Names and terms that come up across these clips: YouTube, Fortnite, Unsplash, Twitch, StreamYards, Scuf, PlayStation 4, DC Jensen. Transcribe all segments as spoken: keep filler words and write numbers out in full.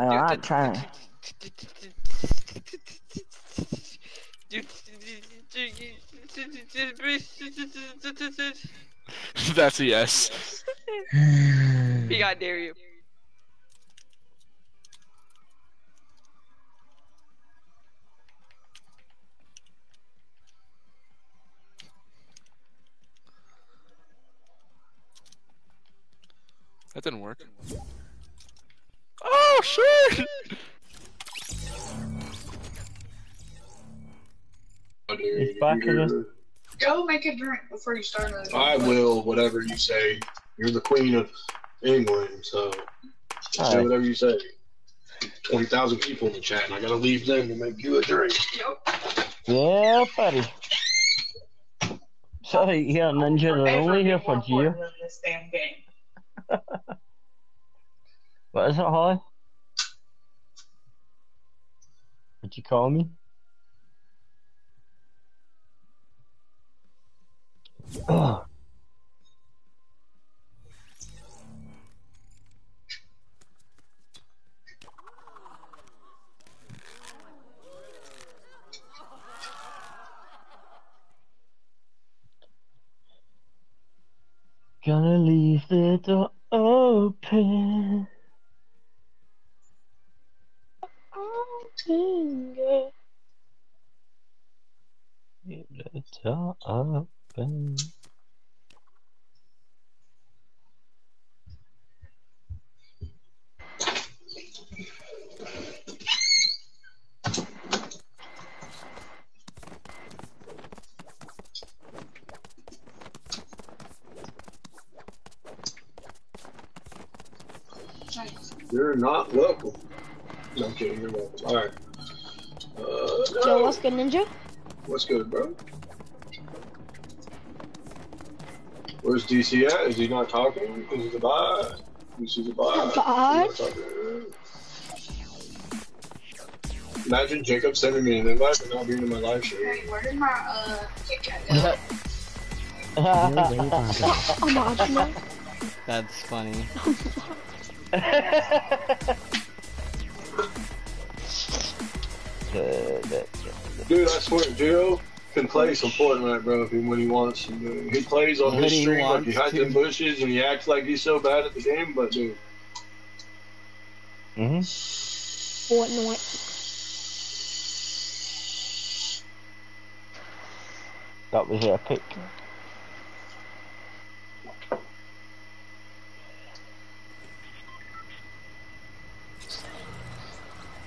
I'm not trying. That's a yes. He got dare you. That didn't work. Oh shit! It's back to this. Go make a drink before you start. I will, whatever you say. You're the queen of England, so just do whatever you say. Twenty thousand people in the chat, and I gotta leave them to make you a drink. Yep. Yeah, buddy. Sorry, yeah, ninja. They're only here for you. This damn game. What is it, Holly? Did you call me? Ugh. Gonna leave the door open. Open, girl. Leave the door open. You're not welcome. No, I'm kidding, you're welcome. Alright. Uh, no. Yo, what's good, Ninja? What's good, bro? Where's D C at? Is he not talking? Is he the bye? D C's a bye. Bye? Imagine Jacob sending me an invite and not being in my live stream. Hey, where did my, uh, Kit Kat go? I'm watching that. That's funny. Dude, I swear, Gio can play some Fortnite, bro, if he, when he wants. Dude. He plays on when his stream like he hides to. in bushes and he acts like he's so bad at the game, but dude. Mm-hmm. Fortnite. That was epic.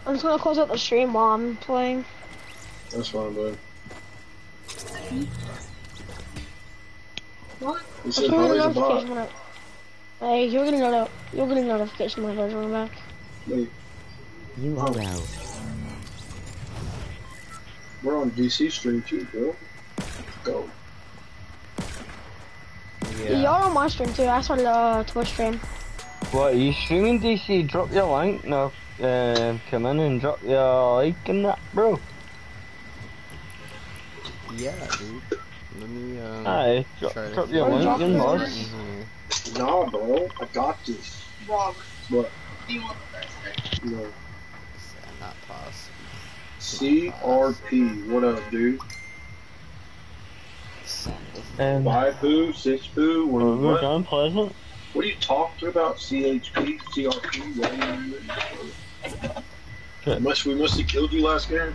I'm just gonna close out the stream while I'm playing. That's fine, bud. What? You said Holly's a bot. Hey, you're gonna know. You're gonna notification when I guys run back. Wait. You are out. We're on D C stream too, bro. Go. Yeah. Y'all on my stream too. I started a Twitch stream. What? Are you streaming D C? Drop your link now. Um, come in and drop your like in that, bro. Yeah, dude. Let me, um... Aye, drop, drop your like in, boss. Mm-hmm. Nah, bro. I got this. Rob. What? Do you want the best, right? No. It's not possible. C R P. What up, dude? Um, Five poo, six poo, what are we done, pleasant? What are you talking about? C H P, C R P, what are you must, we must have killed you last game.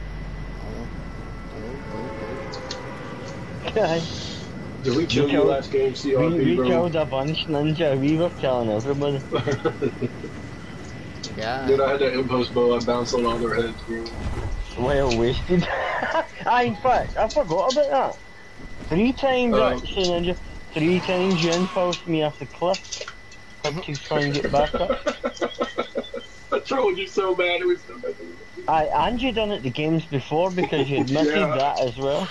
Okay. Did we kill we you killed, last game, C R P, we, we bro? We killed a bunch, Ninja. We were killing everybody. Yeah. Dude, I had that impulse bow. I bounced on all their heads, bro. Well wasted. I, in fact, I forgot about that. Three times, uh, actually, Ninja. Three times you impulsed me off the cliff. Had to try and get back up. I trolled you so bad, it was so bad. I, and you done it the games before because you admitted yeah. that as well.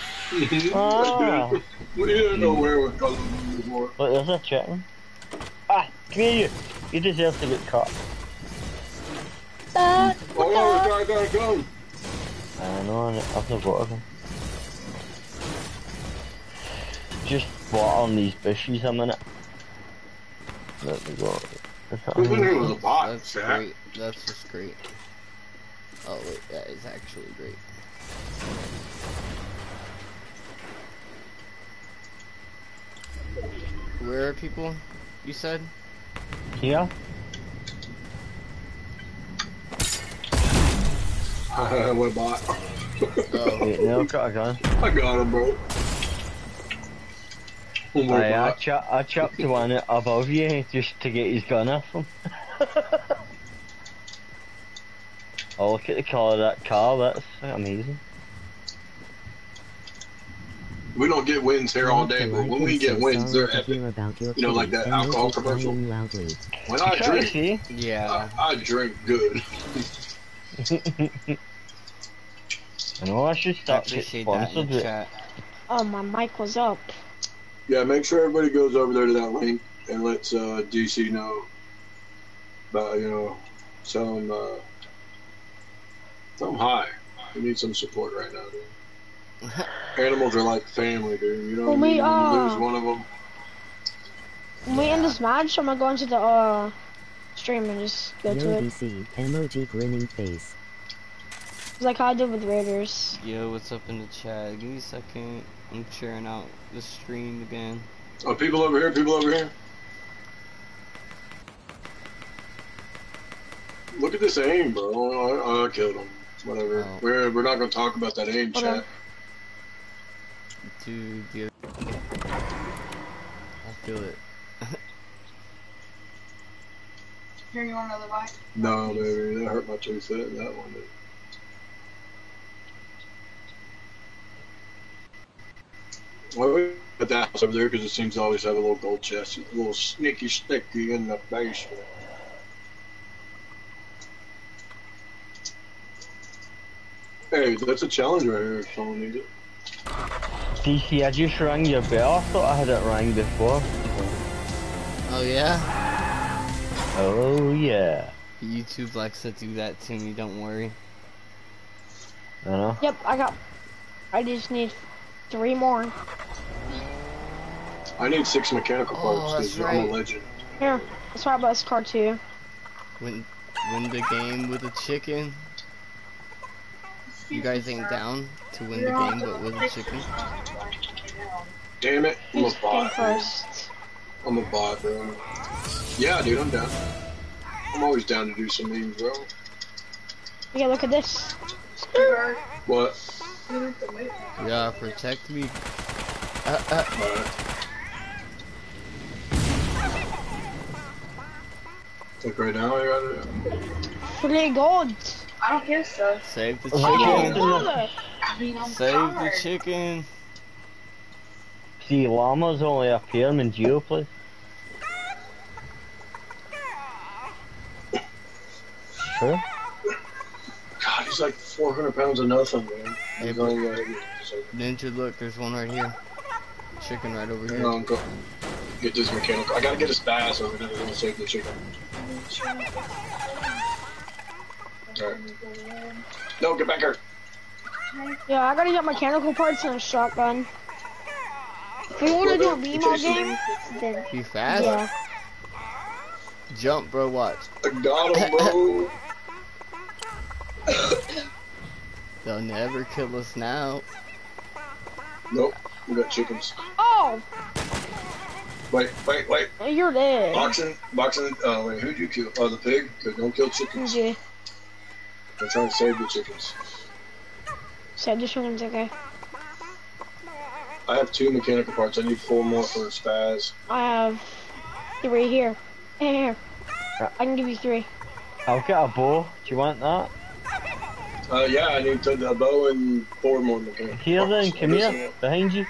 Ah. We didn't know where we're coming from before. Look, there's a chicken. Ah, come here you. You deserve to get caught. Uh, oh no, we gotta, gotta go. I know, I've not got him. Just water on these bushes a minute. Let me go. We wonder it was a bot. That's Jack. Great. That's just great. Oh wait, that is actually great. Where are people? You said? Yeah. Uh, what bot? Oh, wait, no, got a gun. I got him, bro. Oh my Aye, I, ch I chopped one above you just to get his gun off him. Oh, look at the colour of that car, that's amazing. We don't get wins here all day, but when we get wins, they're epic. You know, like that alcohol commercial. When I drink, yeah, I, I drink good. I know I should stop getting sponsored with. Oh, my mic was up. Yeah, make sure everybody goes over there to that link and lets uh, D C know about, you know, tell them, uh, tell them hi. We need some support right now, dude. Animals are like family, dude. You know what I mean? Uh, you lose one of them. When we end this match, I'm going to go into the uh, stream and just go Yo, to it. D C, emoji grinning face. It's like how I did with Raiders. Yo, what's up in the chat? Give me a second. I'm sharing out the stream again. Oh, people over here, people over here. Look at this aim, bro. I, I killed him. Whatever. Oh. We're, we're not going to talk about that aim, okay. Chat. Dude, yeah. I feel it. Here, you want another bite? No, baby. That hurt my two set. That one did. Well, we put that house over there because it seems to always have a little gold chest, a little sneaky sticky in the basement. Hey, that's a challenge right here if someone needs it. D C, I just rang your bell. I thought I had it rang before. Oh, yeah? Oh, yeah. YouTube likes to do that to me, don't worry. I know. Yep, I got... I just need... Three more. I need six mechanical parts because oh, right. I'm a legend. Here, that's why I bought this car too. Win, win the game with a chicken. You guys ain't down to win the game but with a chicken? Damn it, I'm a bot. First. I'm a bot, bro. Yeah, dude, I'm down. I'm always down to do some memes, bro. Yeah, look at this. What? Yeah, protect me. Uh, uh. Like right now, I got it. Three gold. I don't guess so. Save the chicken. Oh, I mean, I'm Save tired. the chicken. See, llamas only up here. I'm in Geoplay. Sure. God, he's like four hundred pounds of nothing, man. Hey, but, ninja, look, there's one right here. Chicken right over here. No, go get this mechanical. I gotta get his bass over there to save the chicken. Alright. No, get back here. Yeah, I gotta get mechanical parts and a shotgun. If we wanna do a B M O game, then. You fast? Yeah. Jump, bro, watch. I got him, bro. They'll never kill us now. Nope, we got chickens. Oh! Wait, wait, wait. Oh, you're dead. Boxing, boxing, uh, wait, who'd you kill? Oh, the pig? Cause don't kill chickens. Okay. I'm trying to save the chickens. Save the chickens, okay. I have two mechanical parts. I need four more for a spaz. I have three here. Here. I can give you three. I'll get a bow. Do you want that? Uh, yeah, I need to the bow and four more mechanical Here parts. then, come here, it. behind you.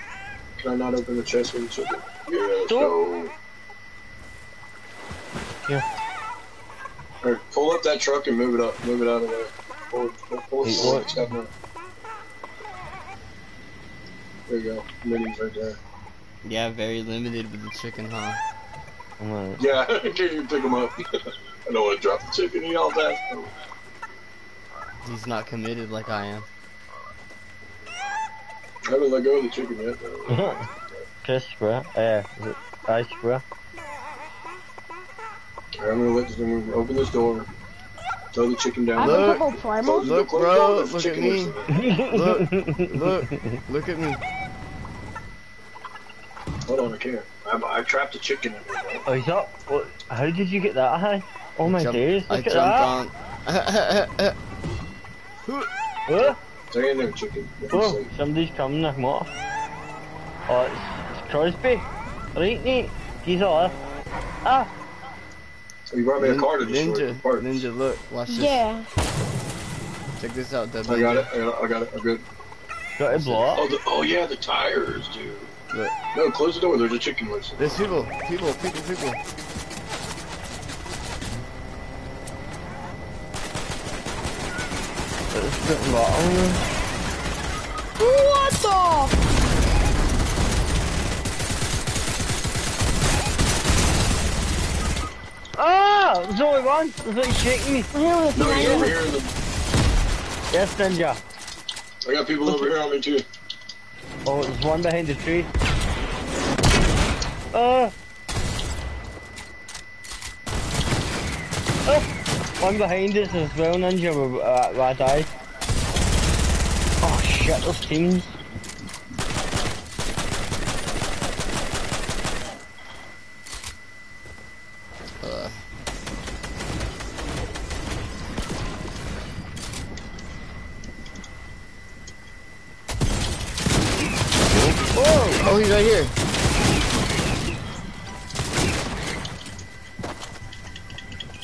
Can I not open the chest with the chicken? Yeah, go. Here. Alright, pull up that truck and move it up. Move it out of there. Pull, pull, pull hey, six, seven, there you go. Minis right there. Yeah, very limited with the chicken, huh? Right. Yeah, I can't even pick them up. I don't want to drop the chicken and eat all that. He's not committed like I am. I haven't let go of the chicken yet, though. Kiss, bruh. Yeah, ice, bruh. Alright, I'm gonna let this, I'm gonna open this door. Throw the chicken down. Look, look, look bro, look at me. Look, look, look at me. Hold on, I care. I, I trapped a chicken in there. Oh, is that, what, how did you get that high? Oh my days, look at that. What? Stay in there, chicken. Oh, somebody's coming, I'm off. Oh, it's, it's Crosby. Right, Nate? He's all up. Ah! You brought me a car to destroy the parts. Ninja, look, watch this. Yeah. Check this out, Deb. I got it, I got it, I got it, I'm good. Got it blocked? Oh, the, oh yeah, the tires, dude. Look. No, close the door, there's a chicken loose. There's people, people, people, people. There's nothing wrong. What the? Ah! There's only one! There's like shaking me. No, he's over here in the... Yes, Ninja. I got people over here on me too. Oh, there's one behind the tree. Ah! Ah! One behind us as well, Ninja, where uh, I died. Oh shit, those teams. Oh, he's right here.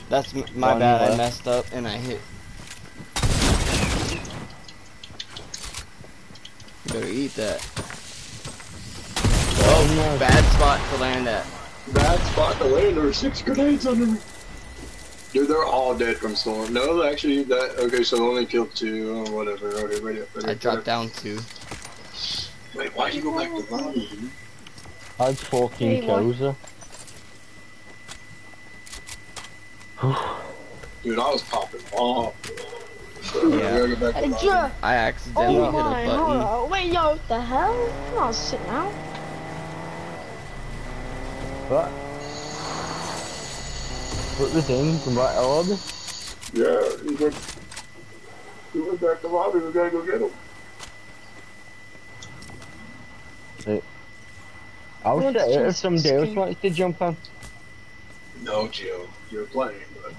That's m my bad. Left. I messed up and I hit. You better eat that. Oh, no. Bad spot to land at. Bad spot to land. There were six grenades under me. Dude, they're all dead from storm. No, actually, that. Okay, so only killed two. Oh, whatever. Okay, right up. Right I dropped down two. Wait, why do you go back to Ronnie, dude? I had fourteen kills there. Dude, I was popping off. So yeah. I, go back to uh, I accidentally oh hit my, a button. Oh, wait, yo, what the hell? Come on, sit now. What? Put the thing from right lobby? Yeah, he went, he went back to lobby. We gotta go get him. Right. I'll sit out if somebody else wants to jump on. No, Joe, you're playing, bud.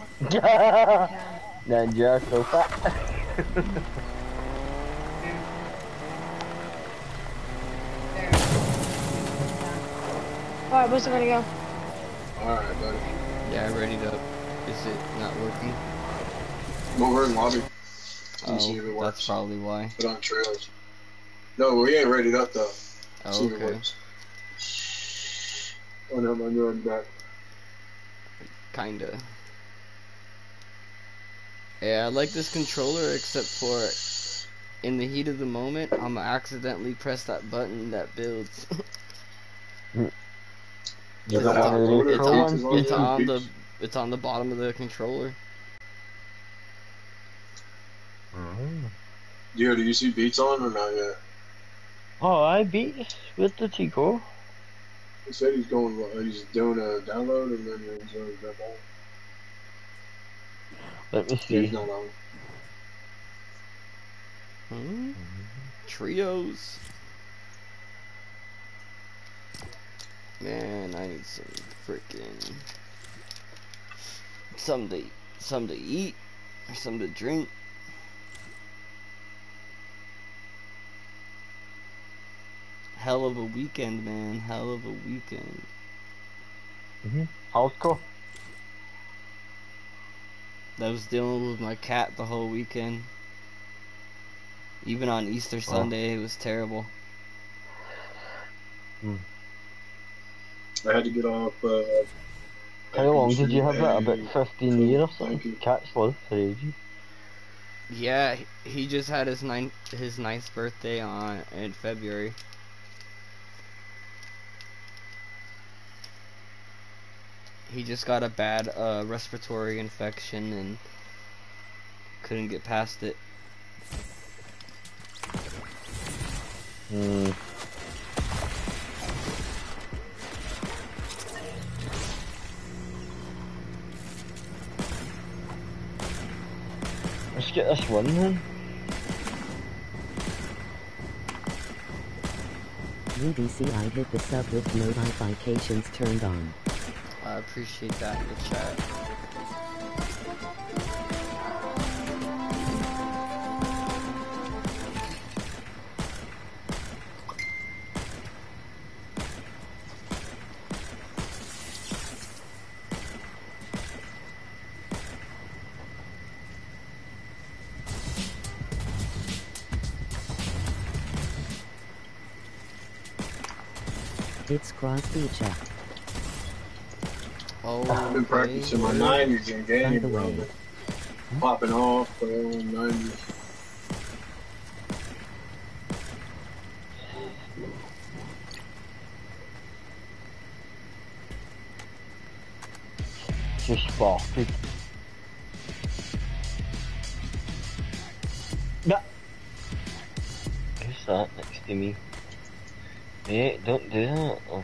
Ninja, so fat. Alright, where's it ready to go? Alright, buddy. Yeah, I readied up. Is it not working? Well, we're in lobby. Oh, see if it works. That's probably why. Put on trailers. No, we ain't readied up, though. Oh, okay. Oh no, my new back. Kinda. Yeah, I like this controller except for in the heat of the moment, I'm accidentally press that button that builds. it's, it's, on, it's, on, it's on the it's on the bottom of the controller. Mm-hmm. Yo, do you see Beats on or not yet? Oh, I beat with the Tico. He said he's going. He's doing a download and then he's doing a download. Let me see. He's not on. Hmm? Trios. Man, I need some freaking something to something to eat or something to drink. Hell of a weekend, man. Hell of a weekend. Mm-hmm. Hardcore. I was dealing with my cat the whole weekend. Even on Easter Sunday, oh. It was terrible. Hmm. I had to get off. Uh, How long did you have that? About fifteen years or something? Cat's lived for ages. Yeah, he just had his ninth his ninth birthday on in February. He just got a bad uh, respiratory infection and couldn't get past it. Mm. Let's get this one then. U D C, I hit the sub with notifications turned on. I appreciate that in the chat. It's cross-feature. Oh, I've been practicing my nineties in game, bro. Popping off for the nineties. Just farted. No. Who's that next to me? Yeah, don't do that. Oh.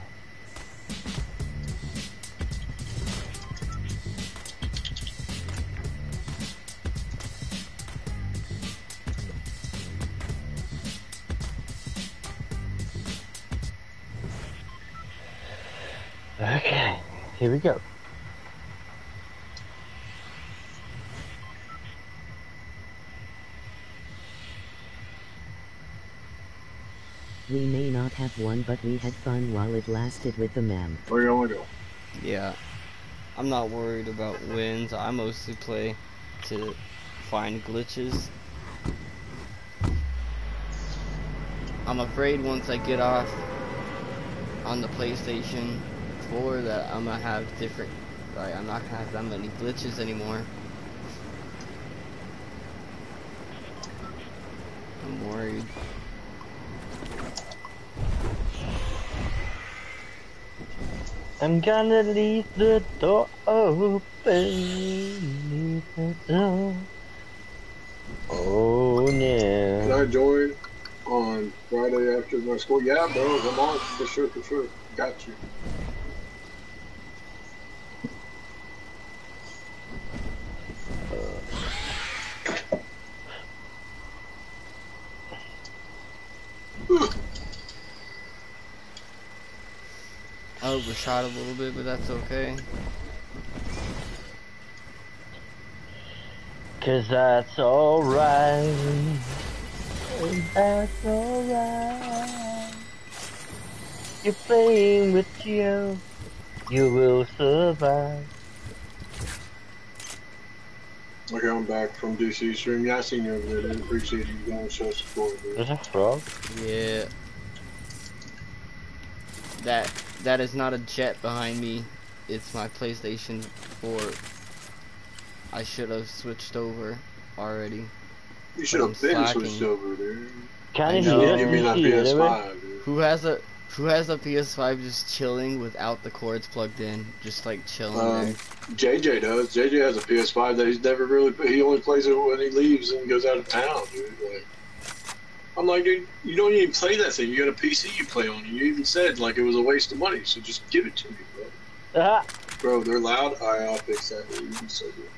Okay, here we go. We may not have won, but we had fun while it lasted with the mem. Where you wanna go? Yeah. I'm not worried about wins. I mostly play to find glitches. I'm afraid once I get off on the PlayStation four that I'm gonna have different, like, I'm not gonna have that many glitches anymore. I'm worried. I'm gonna leave the door open. Leave the door. Oh no. Can I join on Friday after my school? Yeah, bro, I'm on for sure, for sure. Got you. I overshot a little bit, but that's okay. Cause that's alright. That's alright. You're playing with you. You will survive. Okay, I'm back from D C stream. Yeah, I seen you over there. I appreciate you going to show support, dude. Is that frog? Yeah. That. That is not a jet behind me. It's my PlayStation four. I should have switched over already. You should have been switched over, dude. Can you give me that P S five, dude? Who has a Who has a P S five just chilling without the cords plugged in, just like chilling? Um, there? J J does. J J has a P S five that he's never really. He only plays it when he leaves and goes out of town, dude. Like, I'm like, dude, you don't even play that thing. You got a P C you play on. You even said, like, it was a waste of money, so just give it to me, bro. Uh-huh. Bro, they're loud. Right, I'll fix that. Dude. So good.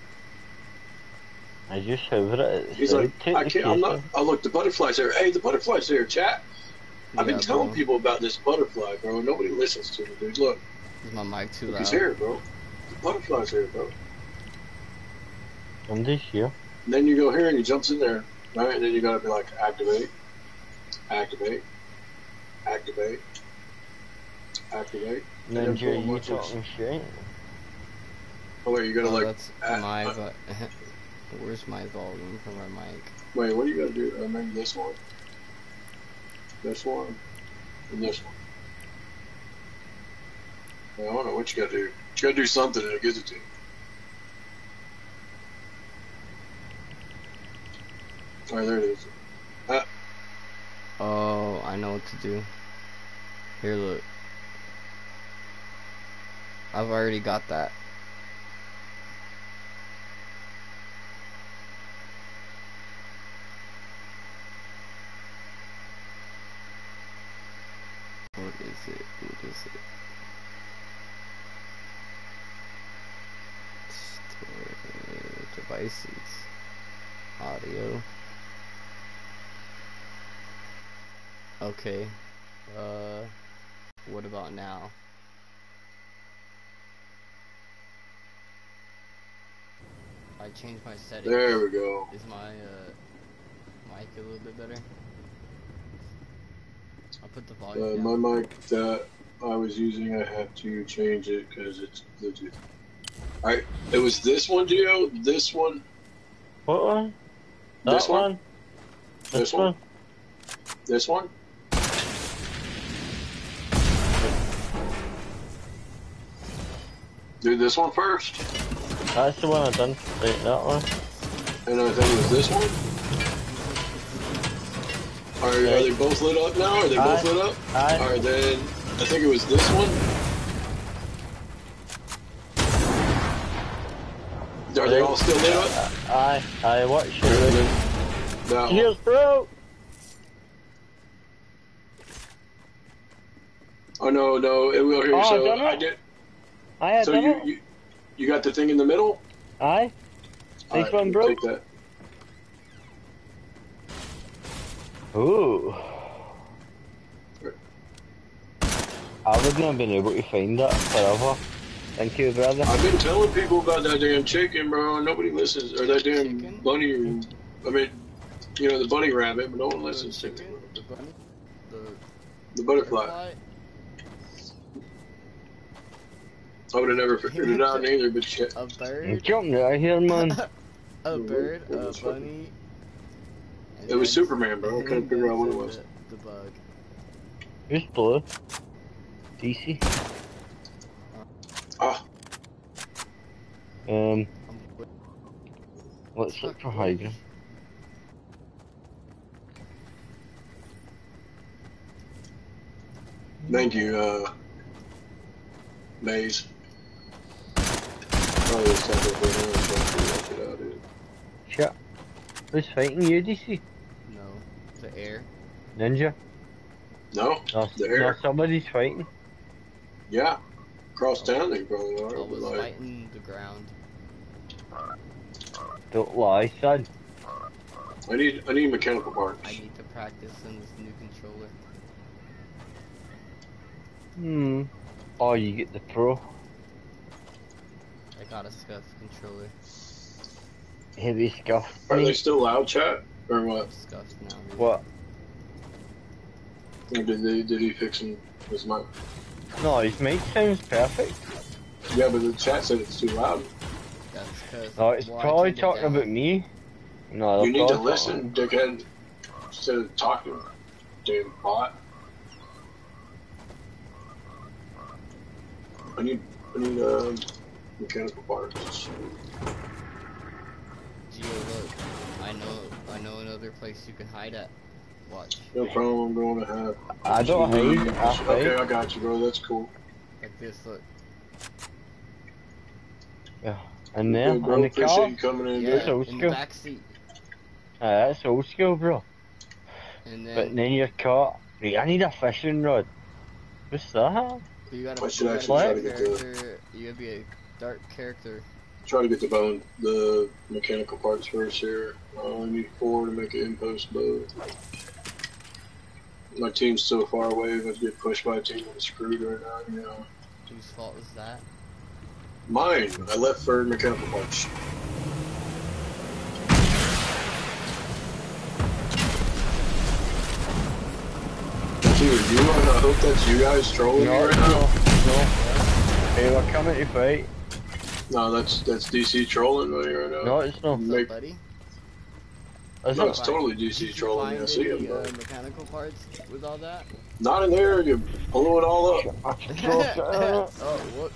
I just hope that He's like, I can't, I'm not, oh, look, the butterfly's there. Hey, the butterfly's there, chat. Yeah, I've been telling bro. people about this butterfly, bro. Nobody listens to it, dude. Look. Is my mic too loud? He's here, bro. The butterfly's here, bro. I'm just here. And then you go here and he jumps in there, right? And then you gotta be like, activate. Activate, activate, activate. No, Jerry, you talking shit? Oh wait, you gotta oh, like. That's uh, my. Uh, where's my volume from my mic? Wait, what do you gotta do? Uh, maybe this one, this one, and this one. Wait, I don't know what you gotta do. You gotta do something, and it gives it to you. All right, there it is. Ah. Oh, I know what to do. Here, look. I've already got that. What is it? What is it? Store devices. Audio. Okay. Uh, what about now? I changed my settings. There we go. Is my uh, mic a little bit better? I put the volume uh, down. My mic that I was using, I had to change it because it's Bluetooth. Alright, it was this one, Gio? This one? What one? That this one? one? This, this one? one? This one? Do this one first. That's the one I've done. Wait, that one. And I think it was this one? Are, okay. are they both lit up now? Are they Aye. both lit up? Alright, then I think it was this one. Are they all still lit up? Aye, aye, watch it. That Here's bro! Oh no, no, it will hear oh, so I, I did. I had so done you, it. you you got the thing in the middle? Aye. All right, one broke. Take that. Ooh. Sure. I wouldn't have been able to find that forever. Thank you, brother. I've been telling people about that damn chicken, bro, and nobody listens. Or that damn chicken? bunny, or, I mean, you know, the bunny rabbit, but no one listens to it. The bunny? The, the butterfly. butterfly? I would have never figured it out either, but shit. A bird? Jumped out here, man. a bird, a bunny. Something. It was Superman, bro. I couldn't figure out what it was. The bug. It's blue. D C. Ah. Um. Let's look for hiding. Thank you, uh. Maze. Oh, it's time to get out of it. Shut. Who's fighting you, D C? No. The air. Ninja? No. no the air. No, somebody's fighting. Yeah. Across town they probably are. I was like... fighting the ground. Don't lie, son. I need, I need mechanical parts. I need to practice on this new controller. Hmm. Oh, you get the pro. I got a Scuf controller. Heavy Scuf. Are they still loud, chat? Or what? Scuf now. Really. What? Did they, did he fix him? His mic? No, his mic sounds perfect. Yeah, but the chat said it's too loud. That's because. No, it's probably talking about me. No, you need to listen, dickhead, instead of talking, damn bot. I need, I need, um, mechanical parts. Geo, look, I know, I know another place you can hide at. Watch. No problem, I'm going to have. I don't hide. Okay, I got you, bro, that's cool. Like this, look. Yeah, and then, good, bro, on the car? You coming in, yeah, that's old in school. The backseat. Uh, that's old school, bro. And then, but then you're caught. Wait, I need a fishing rod. What's that? You gotta, you gotta, try to get the, you gotta be a dark character. Try to get the bone, the mechanical parts first here. I only need four to make an impost bow. My team's so far away, I'm gonna get pushed by a team that's screwed right now, you know. Whose fault is that? Mine! I left for mechanical parts. Dude, you and I hope that's you guys trolling no, me right no, now. No, hey, we're coming to fight. No, that's that's D C trolling me right now. No, it's not. Make... Buddy? That's no, it's fine. Totally D C trolling me. I see him. Uh, mechanical parts with all that? Not in there. You blew it all up. Oh, whoops.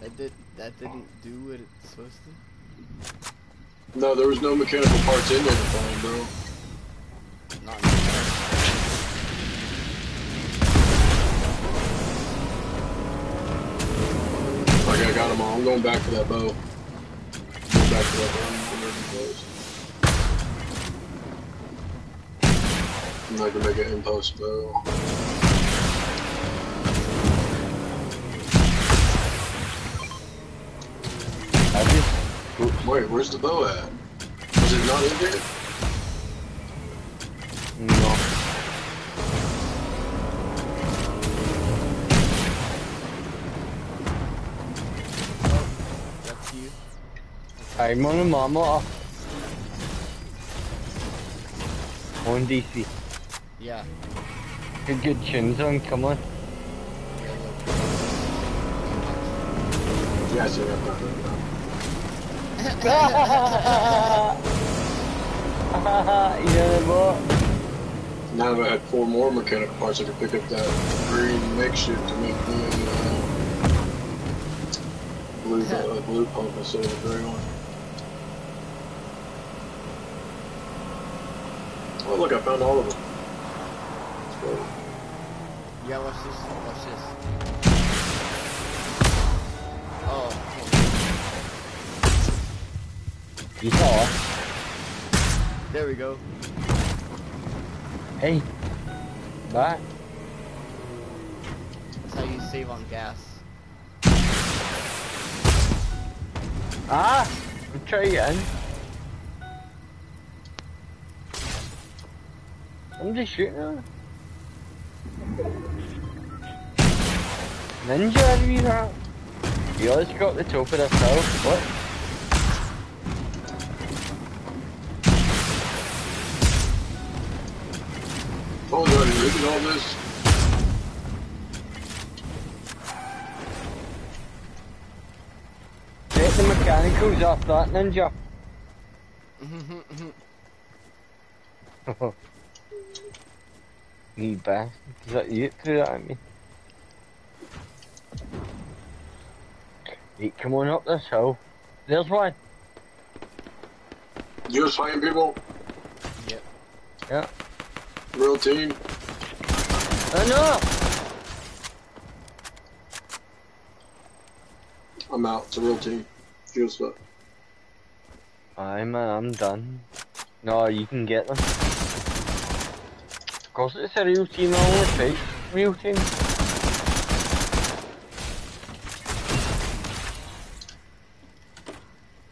That did that didn't do what it's supposed to. No, there was no mechanical parts in there to find, bro. Not in Like I got them all. I'm going back to that bow. Going back to that bow. I'm not gonna make an impulse bow. Wait, where's the bow at? Is it not in here? No. Oh, that's you. Okay. I'm on a mama. On D C. Yeah. Good, good chins on, come on. Yeah, sure, I've got it now. Now that I had four more mechanic parts, I could pick up that green makeshift to make the uh, blue, uh, blue pump instead of the gray one. Oh look, I found all of them. Yeah, watch this, watch this. Oh. You saw. There we go. Hey. Bye. That's how you save on gas. Ah! I'll try again. I'm just shooting her. Ninja, how do you know? You always got the top of the hill. What? Oh, do I delete all this? Get the mechanicals off that ninja. Me bastard. Is that you threw that at me? Hey, come on up this hill. There's one. You was fighting people? Yep. Yep. Real team. I know. I'm out. It's a real team. Here's that. I'm uh, I'm done. No, you can get them. Of course, it's a real team. I only fight real team.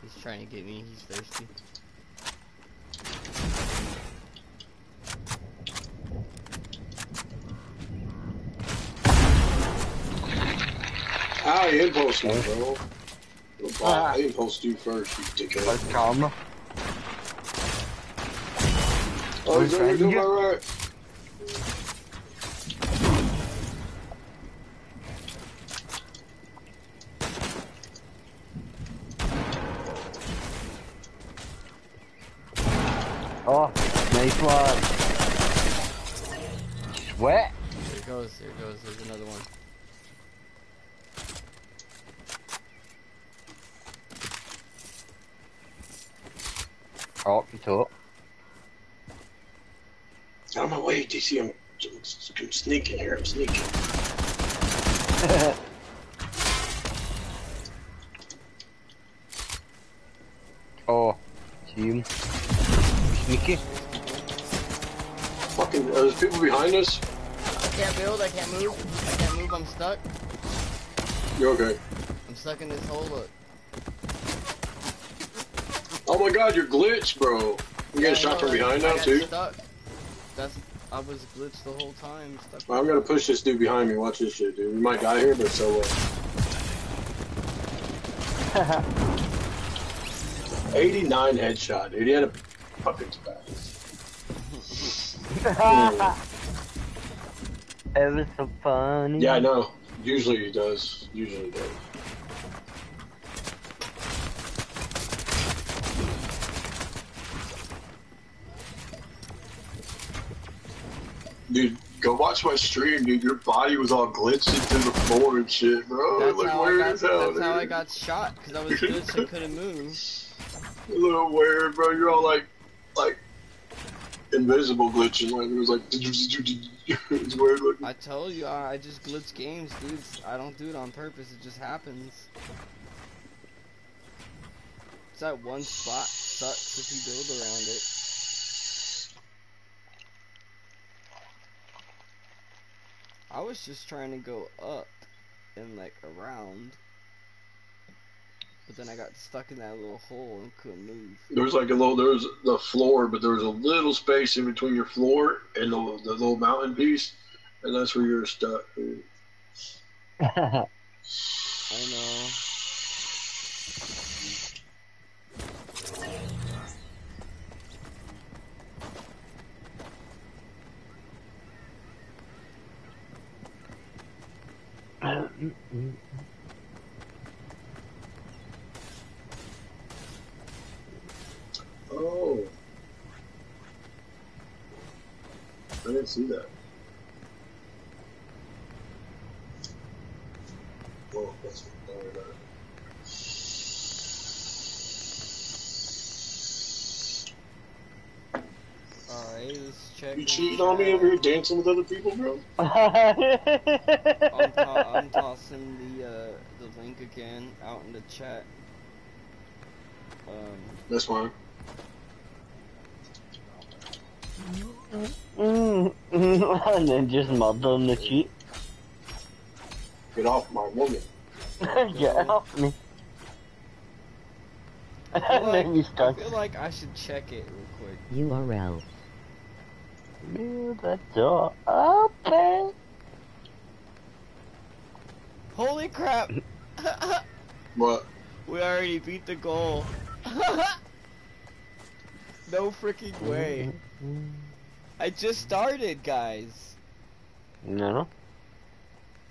He's trying to get me. He's thirsty. I impulsed you, bro. Ah. I impulsed you first, you dickhead. Let's calm. Oh, oh he's going to do my right. Oh, nice one. He's wet. There it goes, there it goes. There's another one. Oh, you thought. Out of my way, D C. I'm, I'm, I'm sneaking here. I'm sneaking. Oh, team. Sneaky. Fucking, uh, there's people behind us. I can't build. I can't move. I can't move. I'm stuck. You're okay. I'm stuck in this hole. Look. Oh my god, you're glitched, bro. You yeah, get shot from behind now, too? Stuck. That's, I was glitched the whole time. Stuck. Well, I'm gonna push this dude behind me. Watch this shit, dude. We might die here, but so what? eighty-nine headshot, dude. He had a fucking spaz. It was so funny. Yeah, I know. Usually he does. Usually he does. Dude, go watch my stream, dude. Your body was all glitching through the floor and shit, bro. That's, like, how, weird I got, hell, that's how I got shot, because I was glitched and couldn't move. You're a little weird, bro. You're all, like, like, invisible glitching. Like, it was like, it's weird looking. I told you, I just glitch games, dude. I don't do it on purpose. It just happens. It's that one spot sucks if you build around it. I was just trying to go up and like around. But then I got stuck in that little hole and couldn't move. There was like a little, there was the floor, but there was a little space in between your floor and the, the little mountain piece, and that's where you're stuck. I know. Oh, I didn't see that. Whoa, that's what I'm about. You cheating on me over here dancing with other people, bro? I'm, to I'm tossing the uh, the link again out in the chat. Um, That's fine. And then just mob them the cheat. Get off my woman. Get off me. I feel, like, I feel like I should check it real quick. U R L. Leave the door open. Holy crap! What? We already beat the goal. No freaking way. I just started, guys. No.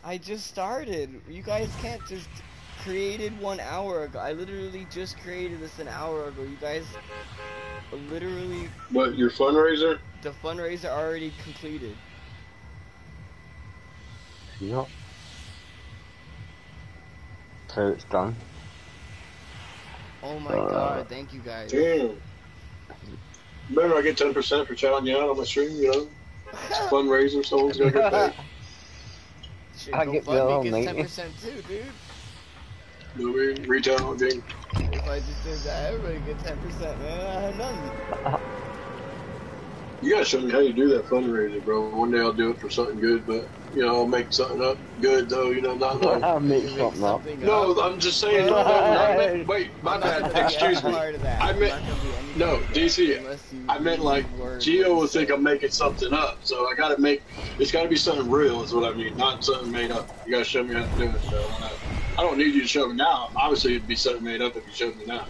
I just started. You guys can't just created one hour ago. I literally just created this an hour ago. You guys literally. What, your fundraiser? The fundraiser already completed. Yep. So it's done. Oh my uh, god, thank you guys. Damn. Remember, I get ten percent for shouting you out on my stream, you know? It's a fundraiser, someone's gonna get paid. Shit, I get ten percent too, dude. No, we reach out on Ding. If I just did that, everybody get ten percent, man. I have nothing. You gotta show me how you do that fundraiser, bro. One day I'll do it for something good, but, you know, I'll make something up good, though, you know, not like... I'll make something, make something up. up. No, I'm just saying, no, not make, wait, my bad, excuse me. I meant, no, D C, I meant like, Geo will think I'm making something up, so I gotta make, it's gotta be something real is what I mean, not something made up. You gotta show me how to do it, so I, I don't need you to show me now. Obviously, it'd be something made up if you showed me now.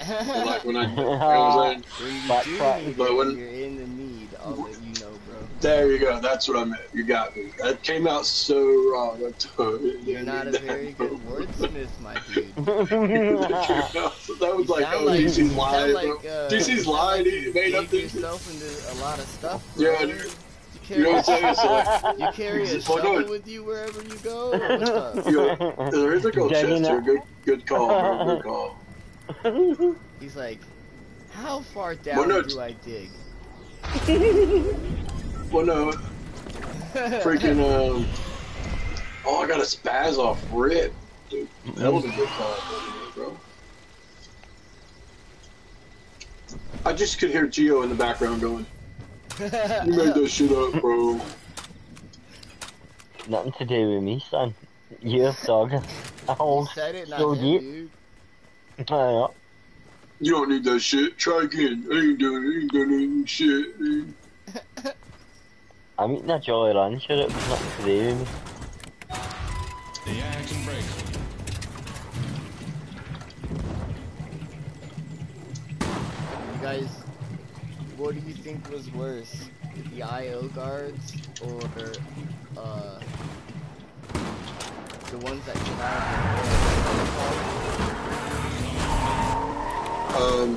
But like when I, you know what I'm saying? When you do, but when, you're in the need, I'll let you know, bro. There you go. That's what I meant. You got me. That came out so wrong. I totally you're not a that, very bro. good wordsmith, my dude. That was like, oh, like, D C's lying. Like, uh, D C's lying. Like he made up things. You yourself into a lot of stuff. Bro. Yeah, dude. You know what I'm saying? So, you carry a shovel with you wherever you go? What's up? Yo, there is a gold chest here. Good, good call, bro. Good call. He's like, how far down well, no, do I dig? Well, no. Freaking, um... oh, I got a spaz off Rip. Dude, that was a good call, bro. I just could hear Geo in the background going, you made that shit up, bro. Nothing to do with me, son. You're talking. You said it, not so him, dude. You don't need that shit. Try again. I ain't doing it. I ain't doing any shit, dude. I'm eating a Jolly Rancher. It was nothing to do with me. The action breaks. You guys, what do you think was worse? The I O guards or uh, the ones that survived? Um,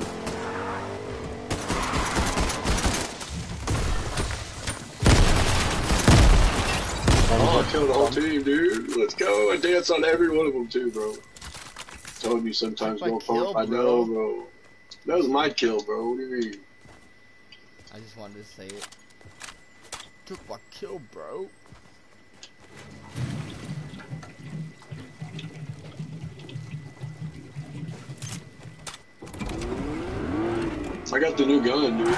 oh, I killed the whole team, dude. Let's go. I dance on every one of them, too, bro. Told you sometimes go for I know, bro. That was my kill, bro. What do you mean? I just wanted to say it. Took my kill, bro. I got the new gun, dude.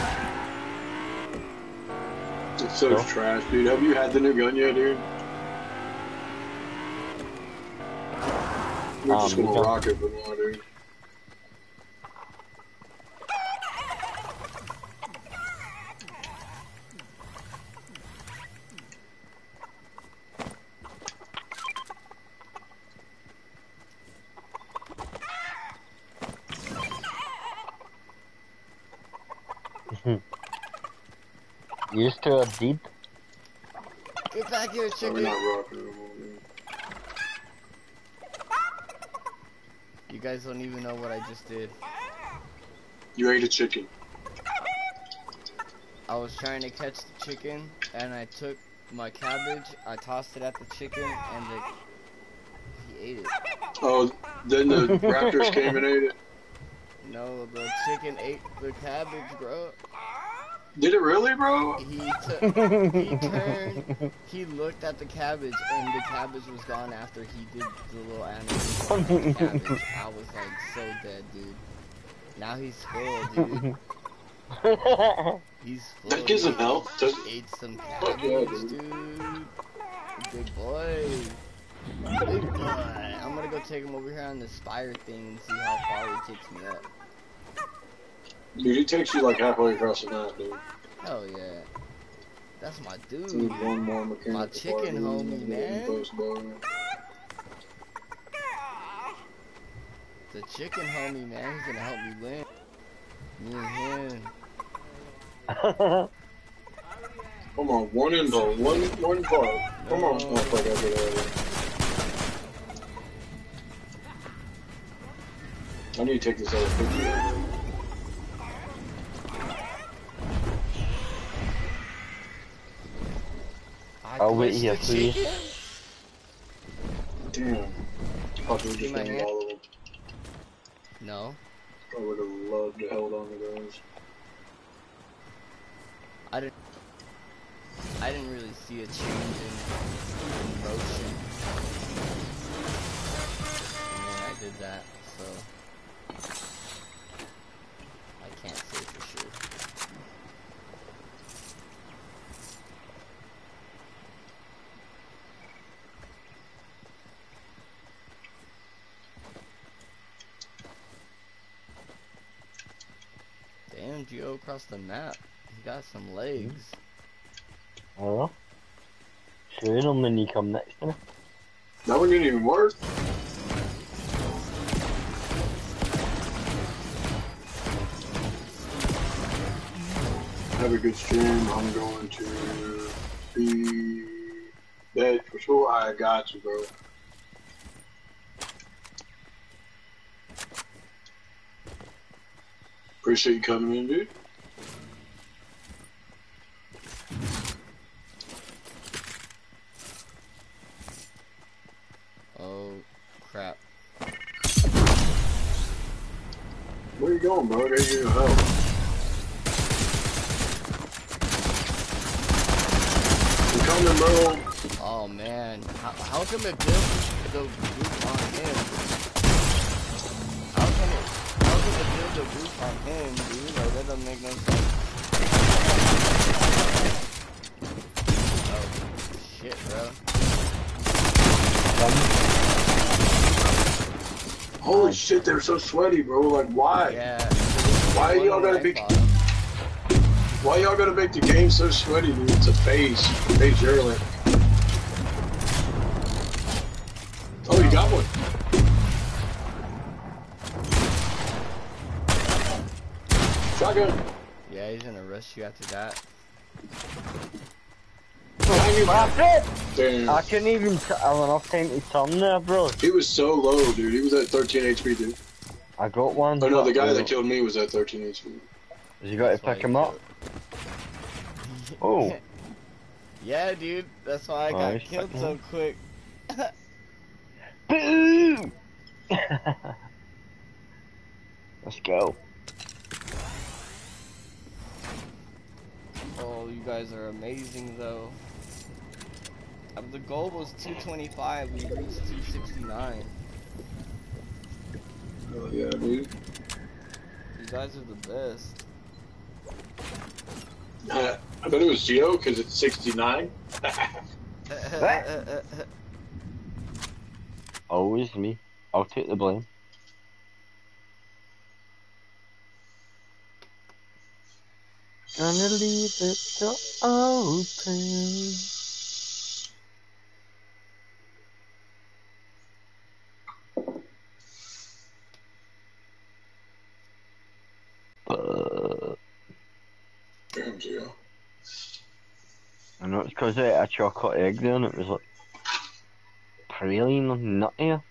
It's so oh. trash, dude. Have you had the new gun yet, dude? We're um, just gonna rock it for now, dude. Used to a deep. Get back here, chicken. Oh, you guys don't even know what I just did. You ate a chicken. I was trying to catch the chicken, and I took my cabbage, I tossed it at the chicken, and the... he ate it. Oh, then the raptors came and ate it? No, the chicken ate the cabbage, bro. Did it really, bro? He, he turned, he looked at the cabbage, and the cabbage was gone after he did the little animation. Cabbage. I was like so dead, dude. Now he's full, dude. He's full. That doesn't help. He ate some cabbage, dude. Big boy. Big boy. I'm gonna go take him over here on the spire thing and see how far he takes me up. Dude, it takes you like halfway across the map, dude. Hell yeah. That's my dude. Dude, one more mechanic. My chicken homie, man. The chicken homie, man. He's gonna help me win. Me and him. Come on, one in the one, one bar. Come no. on, motherfucker, over there. I need to take this other picture. I'll wait here for you. Damn. I'll do just get all of them. No. I would have loved to hold on to those. I didn't. I didn't really see a change in motion when I did that, so I can't say for sure. Damn, Geo across the map. He got some legs. Oh. Sure, it'll mini come next to me. That one didn't even work. Have a good stream. I'm going to be dead for sure. I got you, bro. Appreciate you coming in, dude. Oh, crap. Where you going, bro? There's your help. We're coming, bro. Oh, man. How, how come it builds the roof on him? How come it, how come it builds the roof on him, dude? Like, that doesn't make no sense. Oh, shit, bro. Um, Holy shit, they're so sweaty, bro. Like, why? Yeah. Why y'all gotta make? Why y'all gotta make the game so sweaty, dude? It's a phase. Phase early. Oh, you got one. Shotgun. Yeah, he's gonna rush you after that. Damn. I couldn't even. I went off time to turn there, bro. He was so low, dude. He was at thirteen H P, dude. I got one. Oh no, the guy that killed me was at thirteen H P. You got to pick him up. Oh. Yeah, dude. That's why I got killed so quick. Boom! Let's go. Oh, you guys are amazing, though. The goal was two twenty-five, we reached two sixty-nine. Oh yeah, dude. You guys are the best. Uh, I bet it was Geo because it's sixty-nine. What? Always me. I'll take the blame. Gonna leave it so open. years ago. I know, it's because it had a chocolate egg there and it was like praline and nuttier.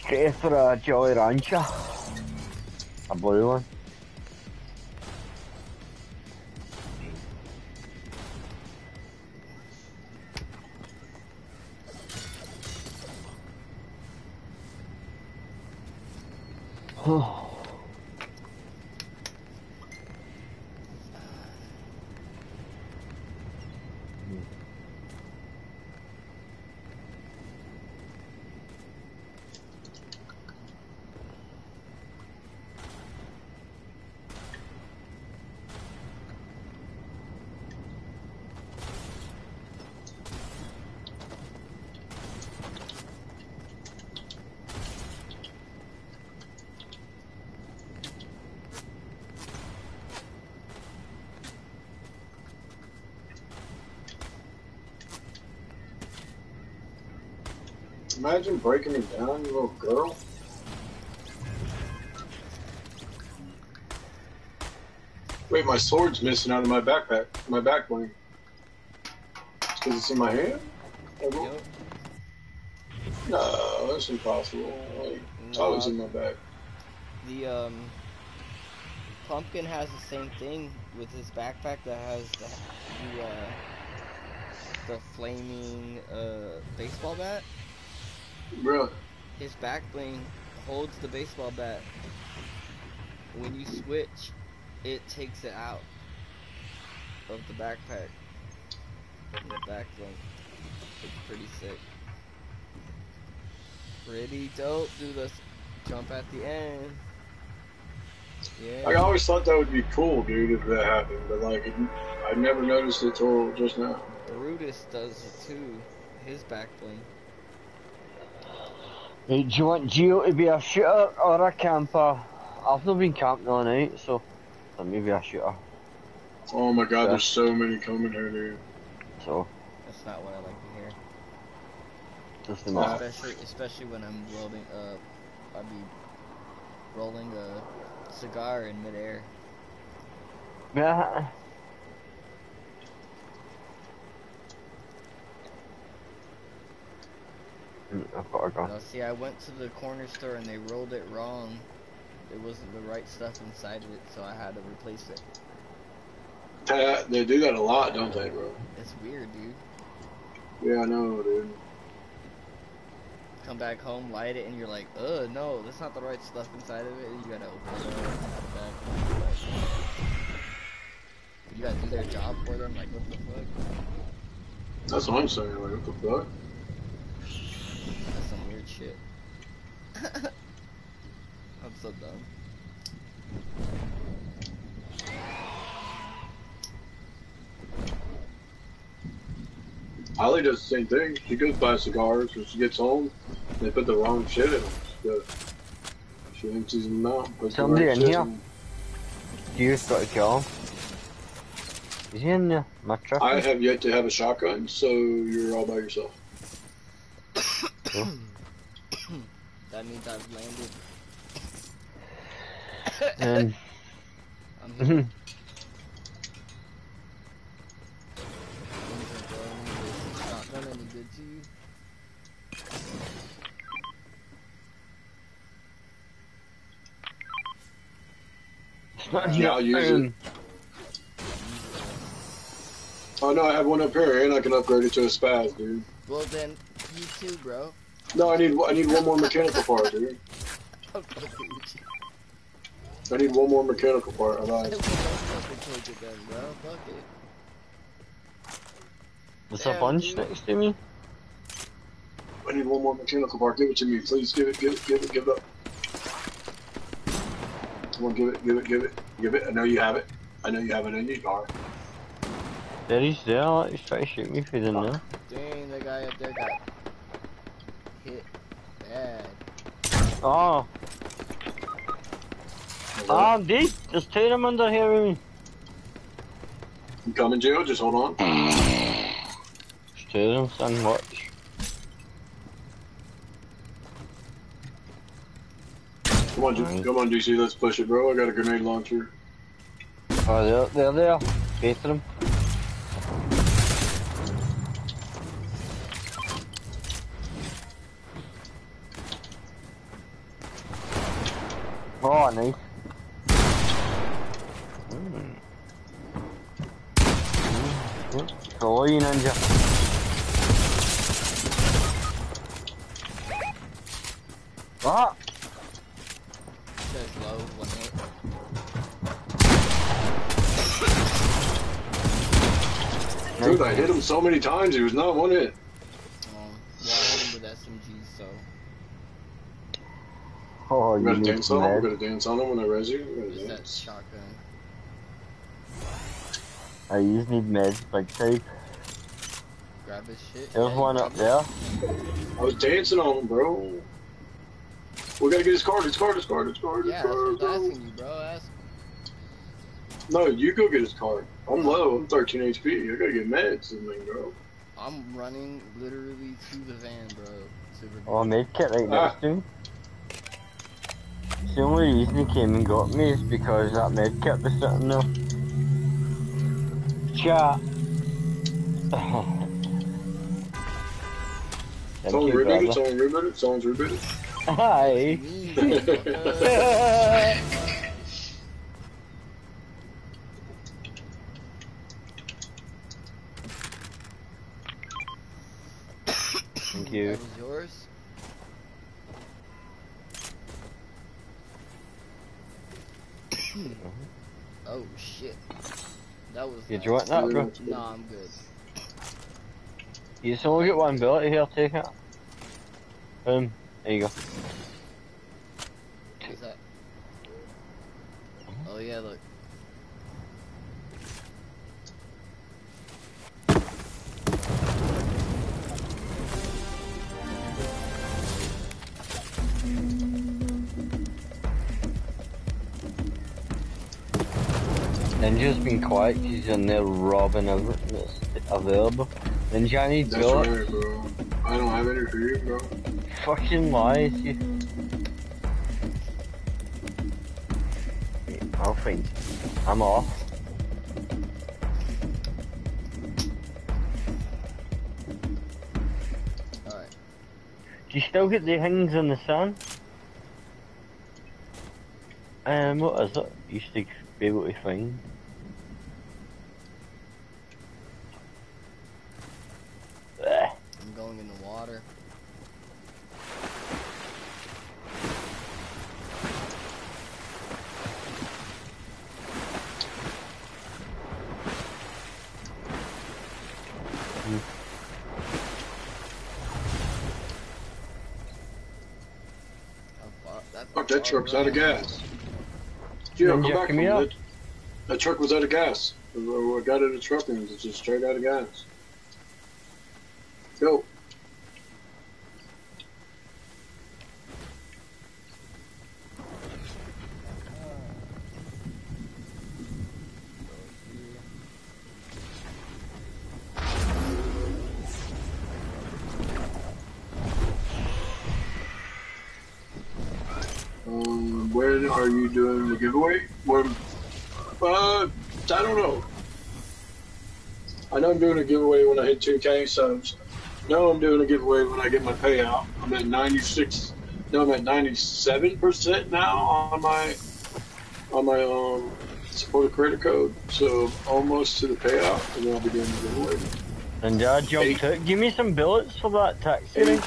Straight for a Jolly Rancher. A blue one. Oh. Imagine breaking it down, you little girl. Wait, my sword's missing out of my backpack, my back bling. Because it's in my hand? Yep. No, that's impossible. Like, no, it's always in my bag. The, um, Pumpkin has the same thing with his backpack that has the, the uh, the flaming, uh, baseball bat. Bro, his back bling holds the baseball bat. When you switch, it takes it out of the backpack and the back bling. It's pretty sick. Pretty dope. Do this jump at the end. Yeah. I always thought that would be cool, dude, if that happened, but like, I never noticed it till just now. Brutus does it too. His back bling. Hey, do you want Geo to be a shooter or a camper? I've not been camping all night, so maybe a shooter. Oh my god, so, there's so many coming here, dude. So that's not what I like to hear. Just enough. Especially, especially when I'm loading up, I'll be rolling a cigar in midair. Yeah. No, see, I went to the corner store and they rolled it wrong. It wasn't the right stuff inside of it, so I had to replace it. Uh, they do that a lot, don't they, bro? It's weird, dude. Yeah, I know, dude. Come back home, light it, and you're like, "Uh, no, that's not the right stuff inside of it." And you gotta open it up. You gotta do their job for them. Like, what the fuck? That's what I'm saying. Like, what the fuck? That's some weird shit. I'm so dumb. Holly does the same thing. She goes buy cigars when she gets home. They put the wrong shit in them. She empties them out. Somebody in here. You got to kill him. Is he in my truck? I have yet to have a shotgun, so you're all by yourself. That means I've landed. And I'm here. Not done any good to you. Uh, yeah, I'll use it. Oh no, I have one up here, and I can upgrade it to a spaz, dude. Well then, you too, bro. No, I need I need one more mechanical part, dude. I need one more mechanical part. Alive. There's a bunch next to me. I need one more mechanical part. Give it to me, please. Give it, give it, give it, give it up. Come on, give it, give it, give it, give it. I know you have it. I know you have it in your car. There he's there. He's trying to shoot me for the now. Dang, the guy up there got hit bad. Oh. Ah, oh, deep. Just take him under here with me. I'm coming, Joe. Just hold on. Just take him, son. Watch. Come on, right. Come on, D C. Let's push it, bro. I got a grenade launcher. Oh, they're there. Facing him. Oh, nice. Mm. Mm. So, what are you, ninja? Ah! There's low, one hit. Dude, I hit him so many times, he was not one hit. Um, yeah, I hit him with S M Gs, so... Oh, you gotta dance on him, I'm gonna dance on him when I res you. I'm gonna dance. That shotgun. I just need meds, like tape. Grab his shit. There's one up there. I was dancing on him, bro. We gotta get his card, his card, his card, his card, his yeah, card, bro. Asking you, bro. Ask... No, you go get his card. I'm low, I'm thirteen H P. I gotta get meds and thing, bro. I'm running literally to the van, bro. Super oh, mid kit right ah. next to me. The only reason he came and got me is because that med kit was sitting there. Chat. Someone's rebooted, someone's rebooted, someone's rebooted. Hi. Thank you. That was yours. Oh shit. That was. Did nice. You want that, bro? No, I'm good. You just only get one bullet here. Take it. Boom. There you go. What's that? Oh yeah, look. Ninja's been quiet, he's in there robbing everything that's available. Ninja, I need bullets. That's right, bro. I don't have any for you, bro. Fucking lies, you. I'll find you. I'm off. Alright. Do you still get the things in the sun? Um, what is it? You used to be able to find. I'm going in the water. That truck was out of gas. Yeah, come back from that. That truck was out of gas. I got in the truck and it was just straight out of gas. Go. Are you doing the giveaway? Well, uh, I don't know. I know I'm doing a giveaway when I hit two K subs. No, I'm doing a giveaway when I get my payout. I'm at ninety-six. No, I'm at ninety-seven percent now on my on my um supported creator code. So almost to the payout, and I'll be doing the giveaway. And I jumped out. Give me some billets for that taxi. Eight.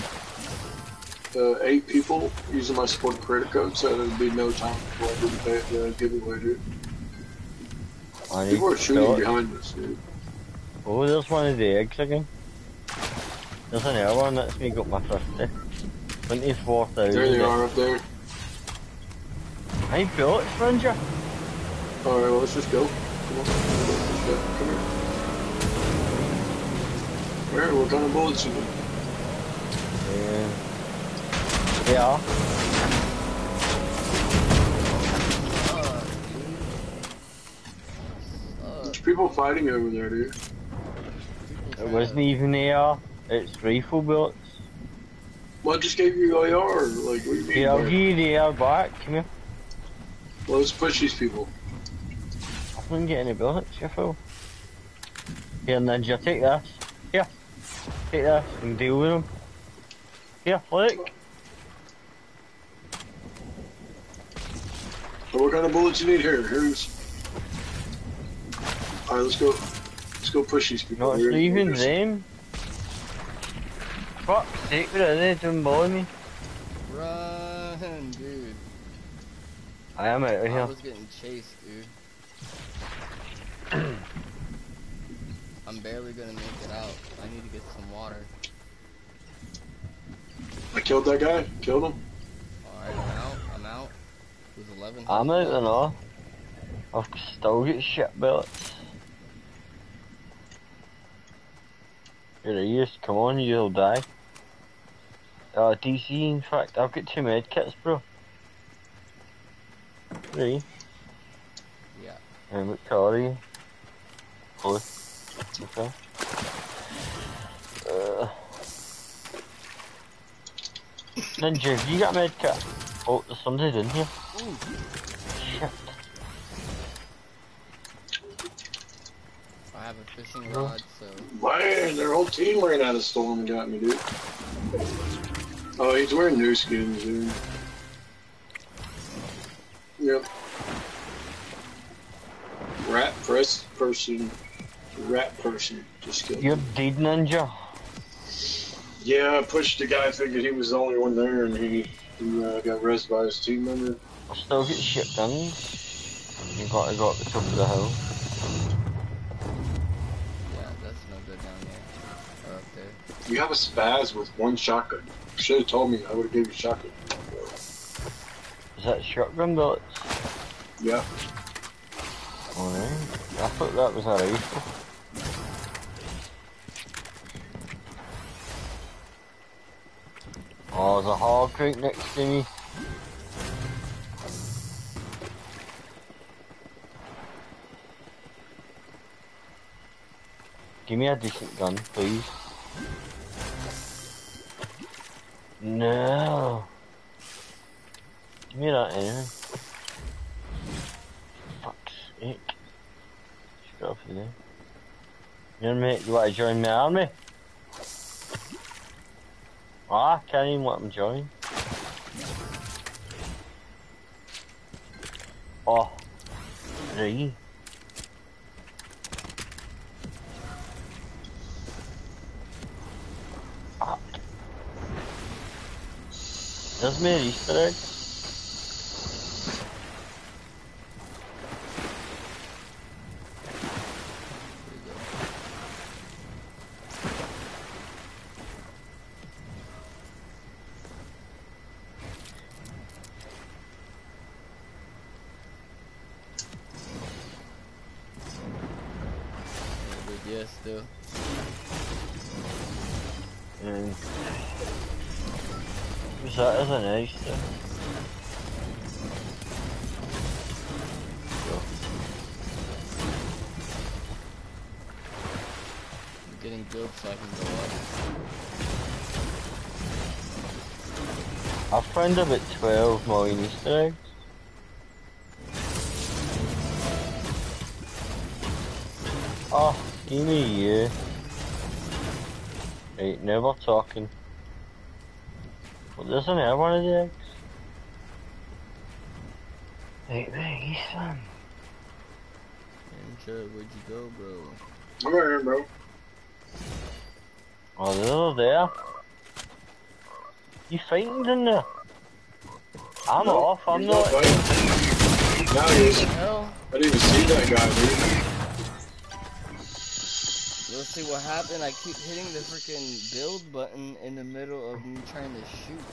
Uh, eight people using my support credit code, so there'll be no time before I didn't pay it to give it away, dude. I people are shooting behind us, dude. Oh, there's one of the eggs again. There's another one that's me got my fifty. twenty-four thousand. There they are up there. Hey, bullets, Ranger. Alright, well, let's just go. Come on. Let's go. Come here. Where? What kind of bullets you got? Yeah. Yeah. There's people fighting over there, dude. It wasn't even A R. It's rifle bullets. Well, I just gave you A R. Like, what do you mean? Yeah, I'll give you the A R back. Come here. Well, let's push these people. I didn't get any bullets, you fool. Here, ninja, take this. Here, take this and deal with them. Here, look. So what kind of bullets you need here? Here's... Alright, let's go. Let's go push these people. Not even them. Fuck's sake, what are they doing below me? Run, dude. I am out of here. I was getting chased, dude. I'm barely gonna make it out. I need to get some water. I killed that guy. Killed him. Alright, I'm out. I'm out. It was eleven. I'm out and all. I've still got shit bullets. You're a use. Come on, you'll die. Uh, D C, in fact, I've got two med kits, bro. Three. Yeah. And what colour are you? Blue. Okay. Uh. Ninja, have you got a med kit? Oh, there's somebody in here. Ooh. Shit. I have a fishing rod, so... Man, their whole team ran out of storm and got me, dude. Oh, he's wearing new skins, dude. Yep. Rat press person. Rat person. Just kidding. You're dead, Ninja. Yeah, I pushed the guy, figured he was the only one there, and he, he uh, got rezzed by his team member. I still get shit done. You gotta go up the top of the hill. You have a spaz with one shotgun. You should have told me, I would have gave you a shotgun. Is that shotgun bullets? Yeah. Alright. I thought that was a rifle. Oh, there's a hog creek next to me. Give me a decent gun, please. No. Give me that anyway. Fuck's sake. Just got off of there. You know, mate, you want to join my army? Oh, I can't even let him join. Oh. Three. There's me an Easter egg. Yes, though. And that is a nice thing. I'm getting built so I can go up. I found about twelve million Easter eggs. Oh, give me you. Right, now we're talking. Well, there's only one of the eggs. Wait, where are you from? Ninja, where'd you go, bro? I'm right here, bro. Oh, they're there. You fighting in there? I'm no, off, I'm not. not no, he's... I didn't even see that guy, dude. Let's see what happened. I keep hitting the freaking build button in the middle of me trying to shoot.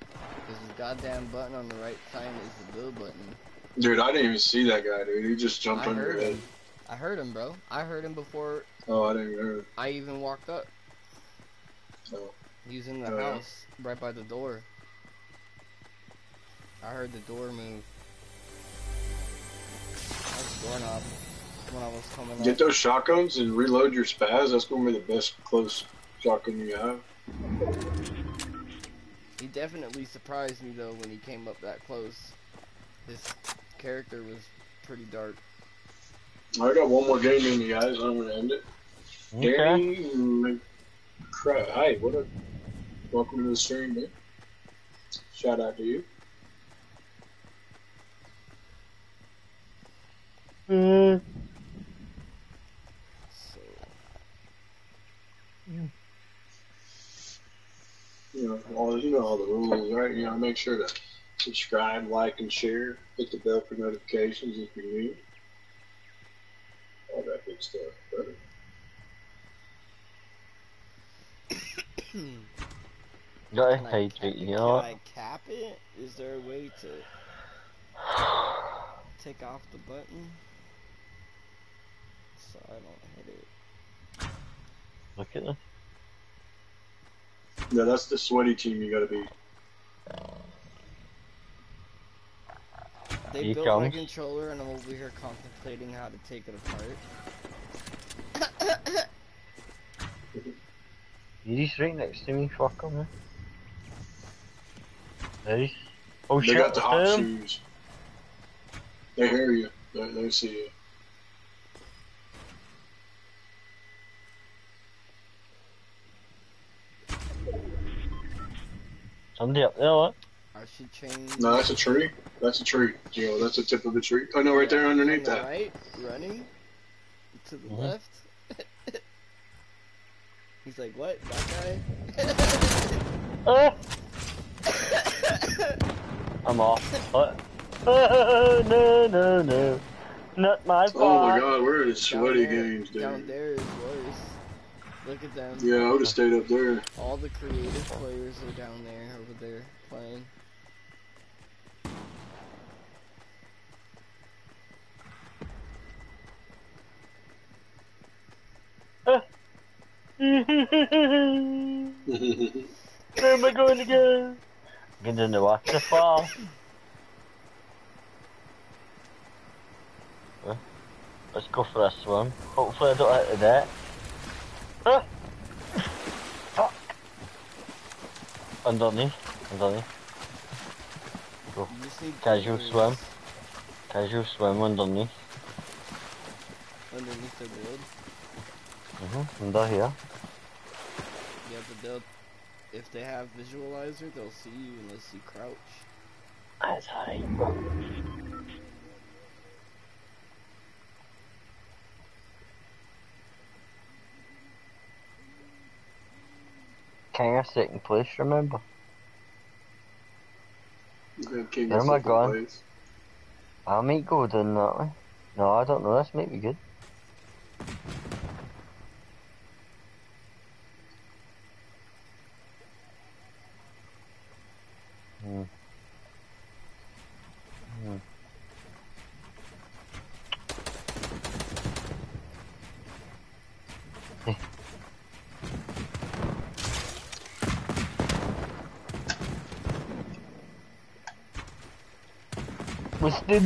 Because this goddamn button on the right side is the build button. Dude, I didn't even see that guy, dude. He just jumped on your head. I heard him, bro. I heard him before. Oh, I didn't hear him. I even walked up. Oh. He was in the uh, house, right by the door. I heard the door move. That's the doorknob. When I was coming Get up. those shotguns and reload your spaz. That's gonna be the best close shotgun you have. He definitely surprised me though when he came up that close. His character was pretty dark. I got one more game in me, guys. I'm gonna end it. Okay. Danny, crap. Hi, what up? Welcome to the stream, man. Shout out to you. Mm. So, yeah. You know, all you know all the rules, right? You know, make sure to subscribe, like, and share. Hit the bell for notifications if you're new. All that good stuff, brother. Go ahead, hey, Can I cap it? Is there a way to take off the button so I don't hit it? Look at this. No, that's the sweaty team you gotta be. They he built comes. my controller and I'm over here contemplating how to take it apart. He's right next to me, fuck him, man. Hey. Oh, they shit, got the hot him. shoes. They hear you. They, they see you. Somebody up there, what? I should change. No, that's a tree. That's a tree, Gio. That's the tip of the tree. Oh no, right there underneath that. Right, running to the mm-hmm. left. He's like, what? That guy? I'm off. What? Oh, no, no, no. Not my fault. Oh my god, we're in sweaty there, games, dude. Down there is worse. Look at them. Yeah, I would have stayed up there. All the creative players are down there, over there, playing. Uh. Where am I going to go? I'm going to watch the fall. Let's go for a swim. Hopefully I don't hit the net. Ah! Fuck! Underneath. Underneath. Go. Casual swim. Casual swim underneath. Underneath the build? Mm-hmm. Under here. Yeah, but they'll, if they have visualizer, they'll see you unless you crouch. That's high. King of second place, remember? King Where am I going? Place. I might go down that way. No, I don't know. This might be good. Hmm. Hmm. What's the D?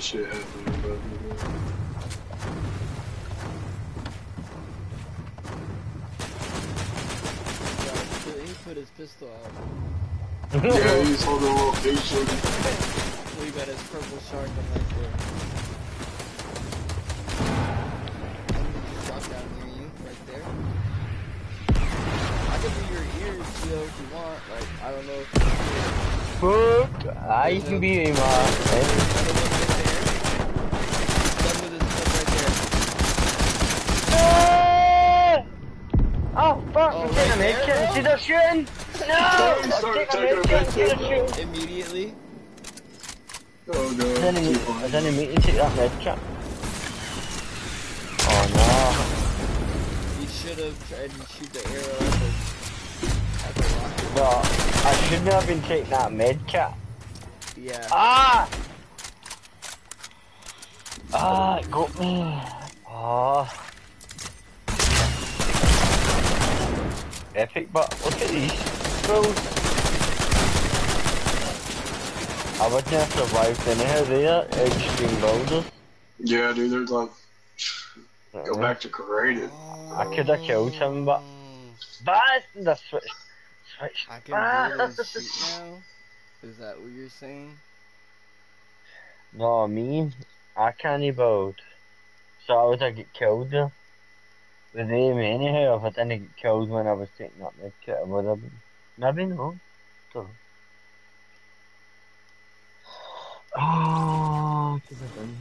Shit happening, bro. He put his pistol out. Yeah, he's holding a little picture. We got his purple shark on right there. Somebody just dropped down near you, right there. I can do your ears, Gio, if you want. Like, I don't know if you can do it. Fuck! I can be a man. See the shooting? No! Start, start, start, start, immediately. Oh no. I didn't immediately take that med cap. Oh no. You should have tried to shoot the arrow at the rocket. No, I shouldn't have been taking that med cap. Yeah. Ah! Ah, it got me. Ah. Epic, but look at these girls. I wouldn't have survived anyhow, they are extreme builders. Yeah, dude, they're like, Go really? back to creative. I could have killed him, but. But the switch. Switch. I can really shoot now. Is that what you're saying? No, I mean, I can't build. So I would have get killed with him anyhow. If I didn't get killed when I was taking up the kit, I would have been. Maybe no. So. Oh, because I've been here.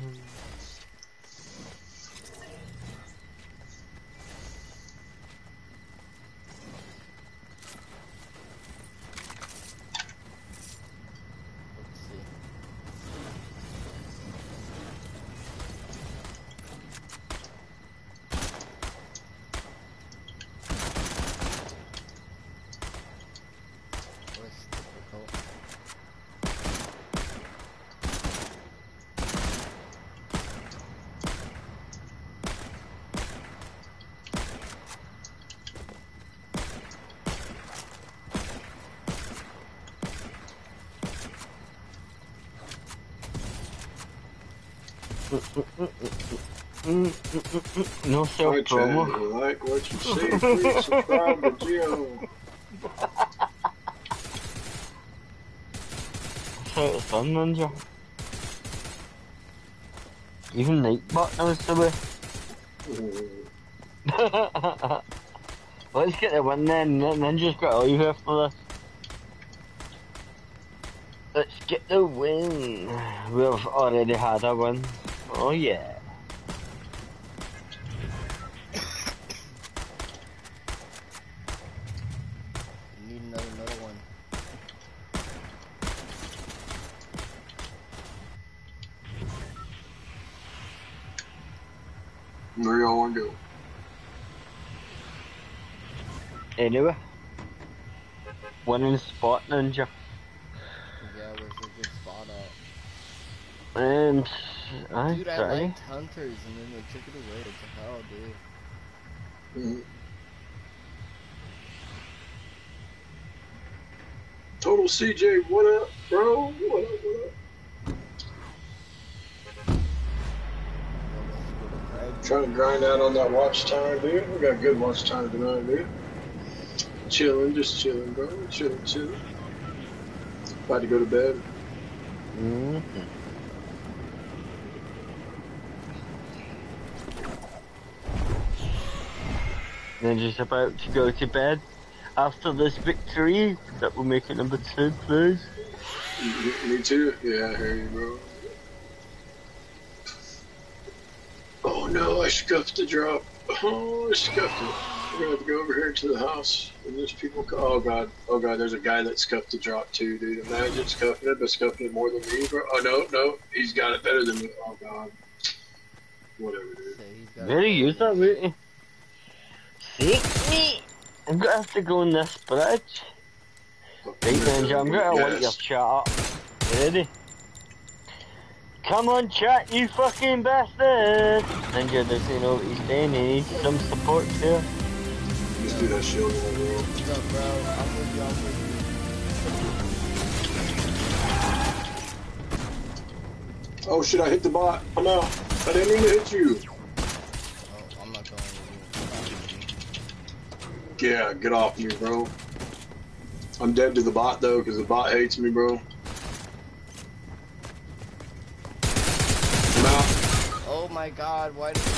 No self promo. If you like what you see, please subscribe to Geo. It's fun, Ninja. Even like button knows the way. Mm. Let's get the win then. Ninja's got to leave after this. Let's get the win. We've already had a win. Oh yeah. Anyway, winning spot, Ninja. Yeah, where's a good spot at? Um, I dude, I liked Hunters and then they took it away. What the hell, dude? Mm. Total C J, what up, bro? What up, what up? Trying to grind out on that watch time, dude. We got good watch time tonight, dude. Chilling, just chilling, bro. Chilling, chilling. About to go to bed. Mm-hmm. Then just about to go to bed after this victory that will make it number two, please. Me too. Yeah, I hear you, bro. Oh no, I scuffed the drop. Oh, I scuffed it. We're gonna have to go over here to the house, and there's people. Oh god, oh god, there's a guy that scuffed the drop too, dude. Imagine scuffing it, but scuffing it more than me, bro. Oh no, no, he's got it better than me. Oh god, whatever, dude. Very used that way. Take me. I'm gonna have to go on this bridge. Okay, right, Ninja, I'm gonna want your chat up. Ready? Come on, chat, you fucking bastard! Ninja doesn't know what he's saying. He needs some support here. Let's do that shield in the world. What's up, bro? I'm with you, I'm with you. Oh shit, I hit the bot. I'm out. I didn't mean to hit you. Oh, I'm not going with you. Yeah, get off me, bro. I'm dead to the bot, though, because the bot hates me, bro. I'm out. Oh my god, why did you do it?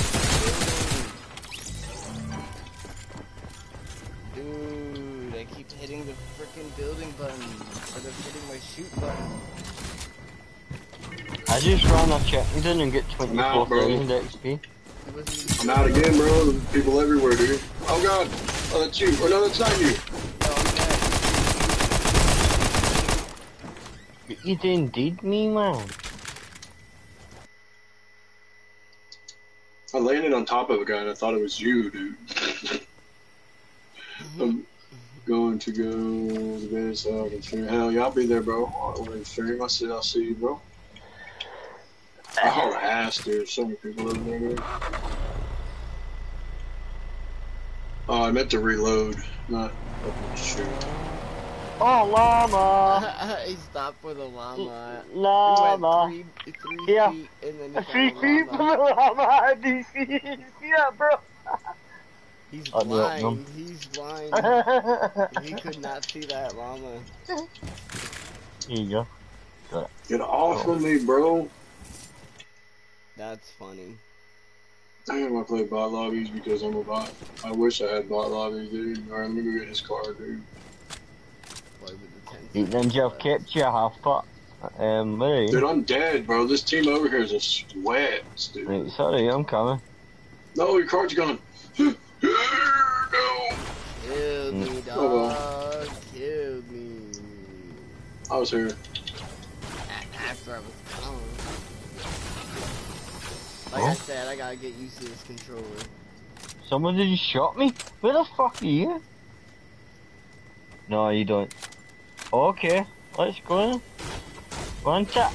Dude, I keep hitting the frickin' building button, or they're hitting my shoot button. I just ran off Checkington and get twenty-four thousand X P. I'm out again, bro. There's people everywhere, dude. Oh god, oh that's you. Oh no, that's not you. No, I'm dead. You didn't deed me, man. I landed on top of a guy and I thought it was you, dude. I'm going to go to bed so I can stream. Hell yeah, I'll be there, bro. I'll be streaming. I'll see, I'll see you, bro. Oh, ass, dude. So many people over there, dude. Oh, I meant to reload, not open shoot. Oh, llama! He stopped for the llama. Llama. He went three, three yeah. feet and then he three feet from the llama. D C. Yeah, bro. He's blind. He's blind. He could not see that llama. Here you go. Go Get off of me, bro. That's funny. Damn, I play bot lobbies because I'm a bot. I wish I had bot lobbies, dude. Alright, let me go get his car, dude. Eat them, Jeff. Kept you half pot. Um, me. Dude, I'm dead, bro. This team over here is a sweat, dude. Wait, sorry, I'm coming. No, your car's gone. No. Kill me, dog. Oh, well. Kill me. I was here. After I was gone. Like oh. I said, I gotta get used to this controller. Someone just shot me? Where the fuck are you? No, you don't. Okay, let's go in. One tap.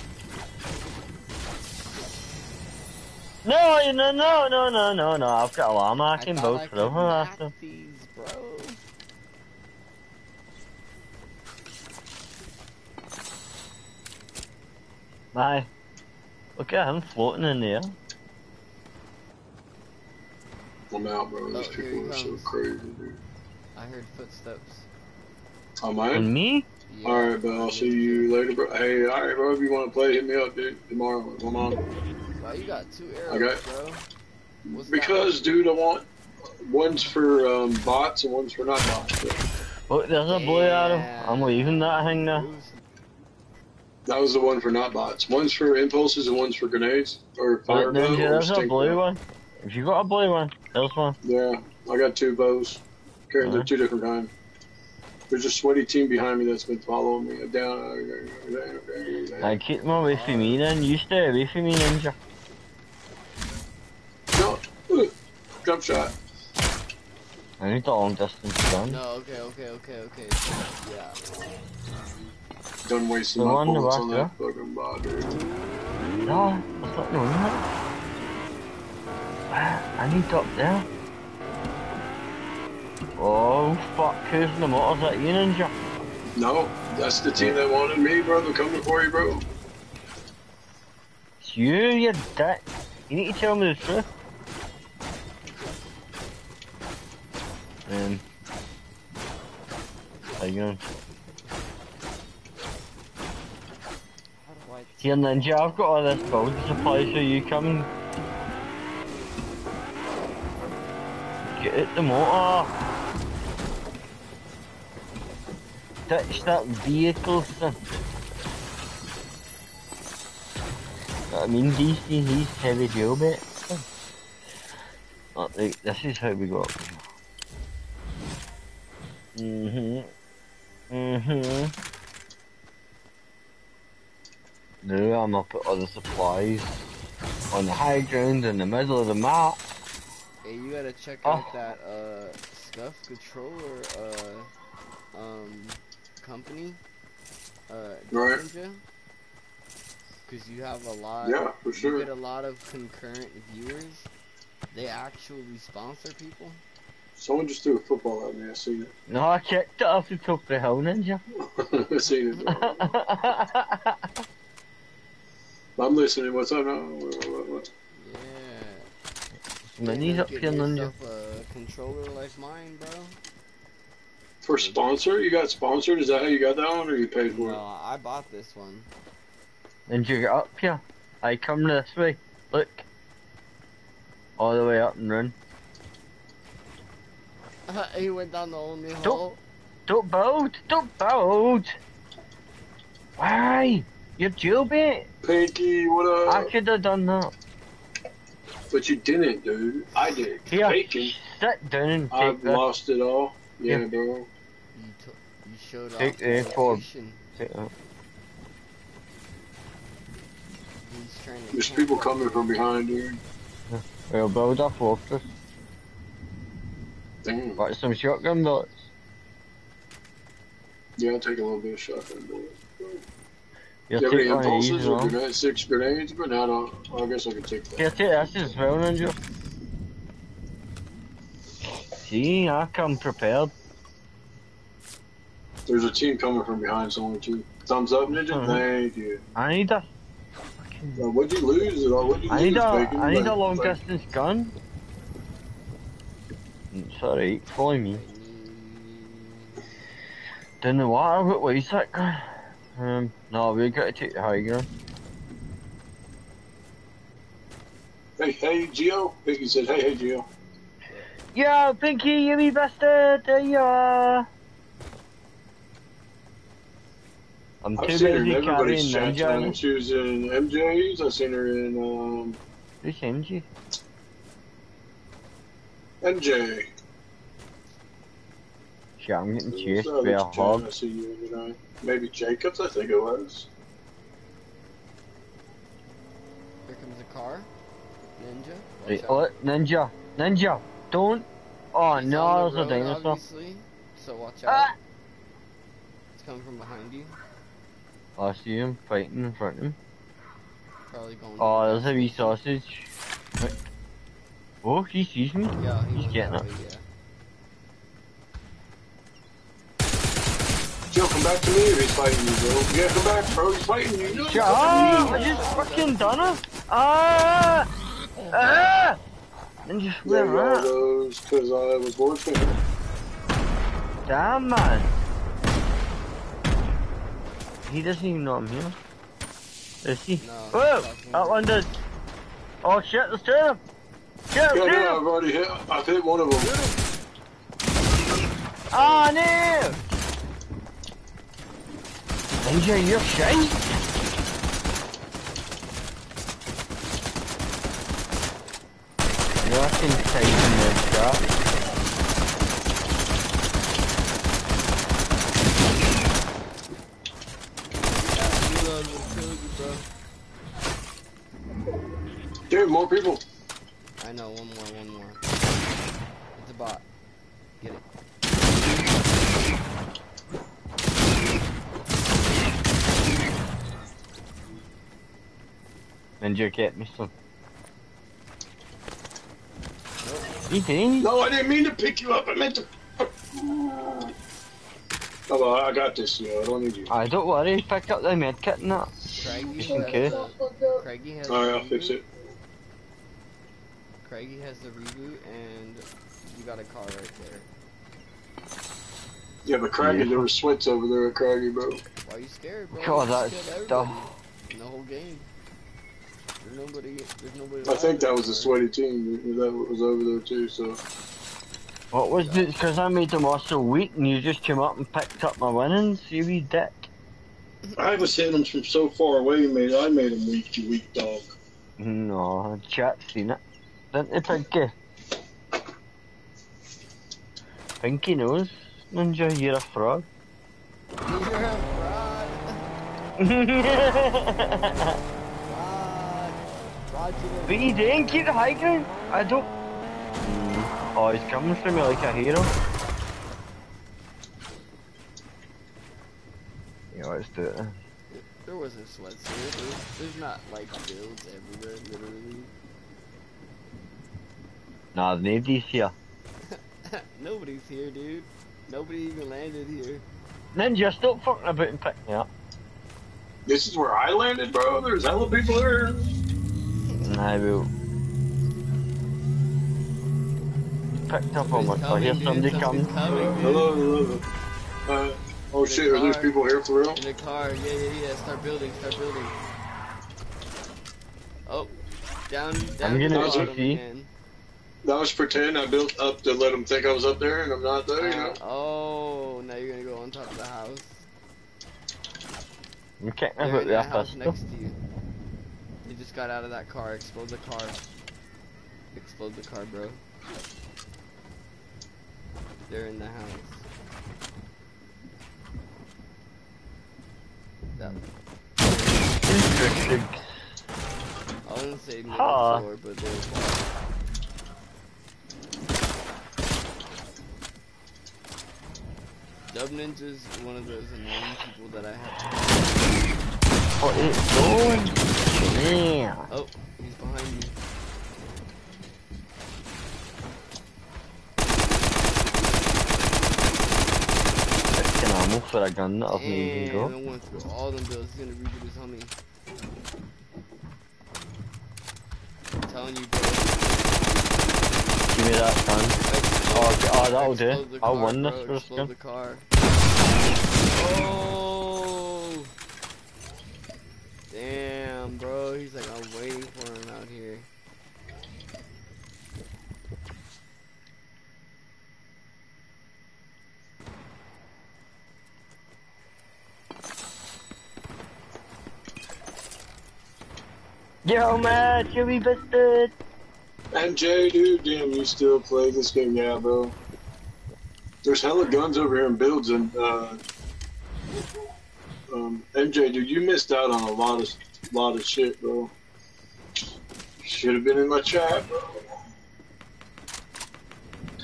No, no, no, no, no, no, no. I've got a llama. I, I can both throw him after. These, bro. My, look at him floating in the air. I'm out, bro. These oh, people are so crazy, dude. I heard footsteps. Oh, man. Me? Yeah. Alright, bro. I'll see you later, bro. Hey, alright, bro. If you want to play, hit me up, dude. Tomorrow. Come on. Wow, you got two arrows, okay. bro. What's because, dude, I want one's for um, bots and one's for not bots. Bro. Look, there's a boy out of him. I'm leaving that hang now. That was the one for not bots. One's for impulses and one's for grenades. Or fire bow. Yeah, there's a blue bow. one. If you got a blue one, there's one. Yeah, I got two bows. Okay, they're two different kinds. There's a sweaty team behind me that's been following me down. I keep them away from me then. You stay away from me, ninja. No. Jump shot. I need the long distance gun. No, okay, okay, okay, okay. Yeah. Done wasting the my bullets on that fucking bot, dude. No, that's not doing that. I need up there. Oh fuck, who's in the motor? Is that you, ninja? No, that's the team that wanted me, bro. They're coming for you, bro. It's you, you dick. You need to tell me the truth. Um, how you going? Here, ninja, I've got all this build supply, so you come... Get out the motor! Ditch that vehicle, son. I mean, D C, he's heavy deal, mate. Oh, look, this is how we got. Mm-hmm. Mm-hmm. Now I'm up at other supplies. On the high ground, in the middle of the map. Hey, you gotta check oh. out that, uh, Scuf controller, uh... um, company, uh, right. Ninja, because you have a lot, yeah, for sure. You get a lot of concurrent viewers, they actually sponsor people. Someone just threw a football at me, I seen it. No, I checked it off the top of the hill, Ninja. I seen it. I'm listening, what's up now? What, what, what? Yeah. My knees up here, Ninja. A controller like mine, bro. For sponsor? You got sponsored? Is that how you got that one, or you paid for it? No, I bought this one. And you get up here. I come this way. Look. All the way up and run. Uh, he went down the only don't, hole. Don't build! Don't build! Why? You're jailbait! Pinky, what up? I could have done that. But you didn't, dude. I did. Here, Pinky. Sit down and take I've this. lost it all. Yeah, yeah, bro. You, t you showed off Take the A four. There's people coming from behind, dude. Yeah. Well, build a fortress. Damn. Got some shotgun bullets. Yeah, I'll take a little bit of shotgun bullets. Do you have any impulses or grenades? Six grenades? But I don't. I guess I can take that. Yeah, take that as well, Ninja. See, I come prepared. There's a team coming from behind somewhere too. Thumbs up, Ninja? Mm-hmm. Thank you. I need that. Fucking... What'd you lose? What'd you I lose? Need a, bacon? I need like, a long like... distance gun. Sorry, follow me. Down the water, what is that guy? Um, no, we gotta take the high ground. Hey, hey, Geo. Pinky says, hey, hey, Geo. Yo, Pinky, you be bastard. There you are. I'm I've seen her in everybody's chat tonight. She was in M J's. I've seen her in, um... Who's M J? M J. Yeah, I'm getting chased by a hog. I see you tonight. Maybe Jacobs, I think it was. Here comes a car. Ninja? Wait, what? Ninja! Ninja! Don't! Oh he's no, the there's road, a dinosaur. Obviously. So watch out. Ah. It's coming from behind you. I see him fighting in front of him. Probably going oh, there's a wee sausage. Right. Oh, he sees me. Yeah, he he's getting up. Yeah. Joe, come back to me if he's fighting you, bro. Yeah, come back, bro. He's fighting you. Shut up! I just fucking done it! Ah! Ah! And just there were all those because I was working. Damn man, he doesn't even know I'm here. Is he? No, whoa! That one does. Oh shit! There's two of them. Get him! Yeah, get no, I've already hit. I've hit one of them. Ah oh, no! Ninja, you're shite. I can take him this shot. Dude, more people. I know, one more, one more. It's a bot. Get it. Ninja, get me some. No, I didn't mean to pick you up. I meant to. Oh, well, I got this. You know, I don't need you. I don't worry. Pick up the medkit and that. Just in case. Alright, I'll fix it. Craigie has the reboot, and you got a car right there. Yeah, but Craigie, yeah. There were sweats over there at Craigie, bro. Why are you scared, bro? God, that stuff. The whole game. There's nobody, there's nobody I think that was a sweaty team that was over there too, so... What was yeah. it? Because I made them all so weak and you just came up and picked up my winnings, you wee dick. I was hitting them from so far away, mate. I made them weak, you weak dog. No, chat's seen it. Didn't they, Pinky? Pinky knows. Ninja, you're a frog. You're a frog. But he didn't keep the high ground. I don't. Oh, he's coming for me like a hero. Yeah, let's do it. There wasn't sweats here. There's, there's not like builds everywhere, literally. Nah, nobody's here. Nobody's here, dude. Nobody even landed here. Ninja, stop fucking about and pick me up. This is where I landed, bro. There's hella people here. I will. Picked up on my car. Here's somebody coming. Hello, hello. Uh, oh shit, are there's people here for real? In the car, yeah, yeah, yeah. Start building, start building. Oh, down, down. I'm gonna G P. That was pretend I built up to let them think I was up there and I'm not there, you know? Oh, now you're gonna go on top of the house. You can't remember the house next to you. You just got out of that car. Explode the car. Explode the car, bro. They're in the house. That one. I wouldn't say middle ah. floor, but they're far. Dub Ninja's one of those annoying people that I have. What is it going? Yeah. Oh, he's behind you. That's gonna most that I got nothing even go. I went through all them bills. He's gonna redo this, homie. I'm telling you, bro. Give me that gun. Oh, okay. Oh, that'll do. I won this first game. The car. Oh! Damn, bro. He's like, I'm waiting for him out here. Yo, man, Jimmy Biscuit! And Jay, dude, damn, you still play this game, yeah, bro. There's hella guns over here in builds, and, uh... Um, M J, dude, you missed out on a lot of, lot of shit, bro. Should've been in my chat, bro.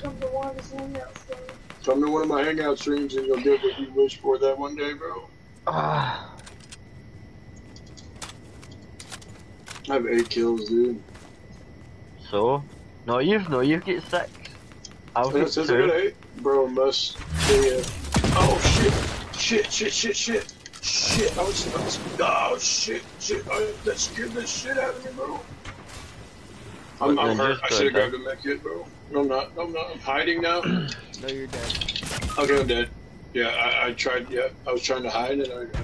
Come to one of his hangout streams. Come to one of my hangout streams and you'll get what you wish for that one day, bro. Ah. I have eight kills, dude. So? No, you've no, you get six. I'll get two. I got eight. Bro, must be it. Oh, shit. Shit, shit, shit, shit. Shit, I was, I was, oh, shit, shit. I, that scared the shit out of me, bro. I'm, I'm hurt. I should've grabbed him that kid, bro. No, I'm not. I'm not. I'm hiding now. No, you're dead. Okay, I'm dead. Yeah, I, I tried, yeah. I was trying to hide and I,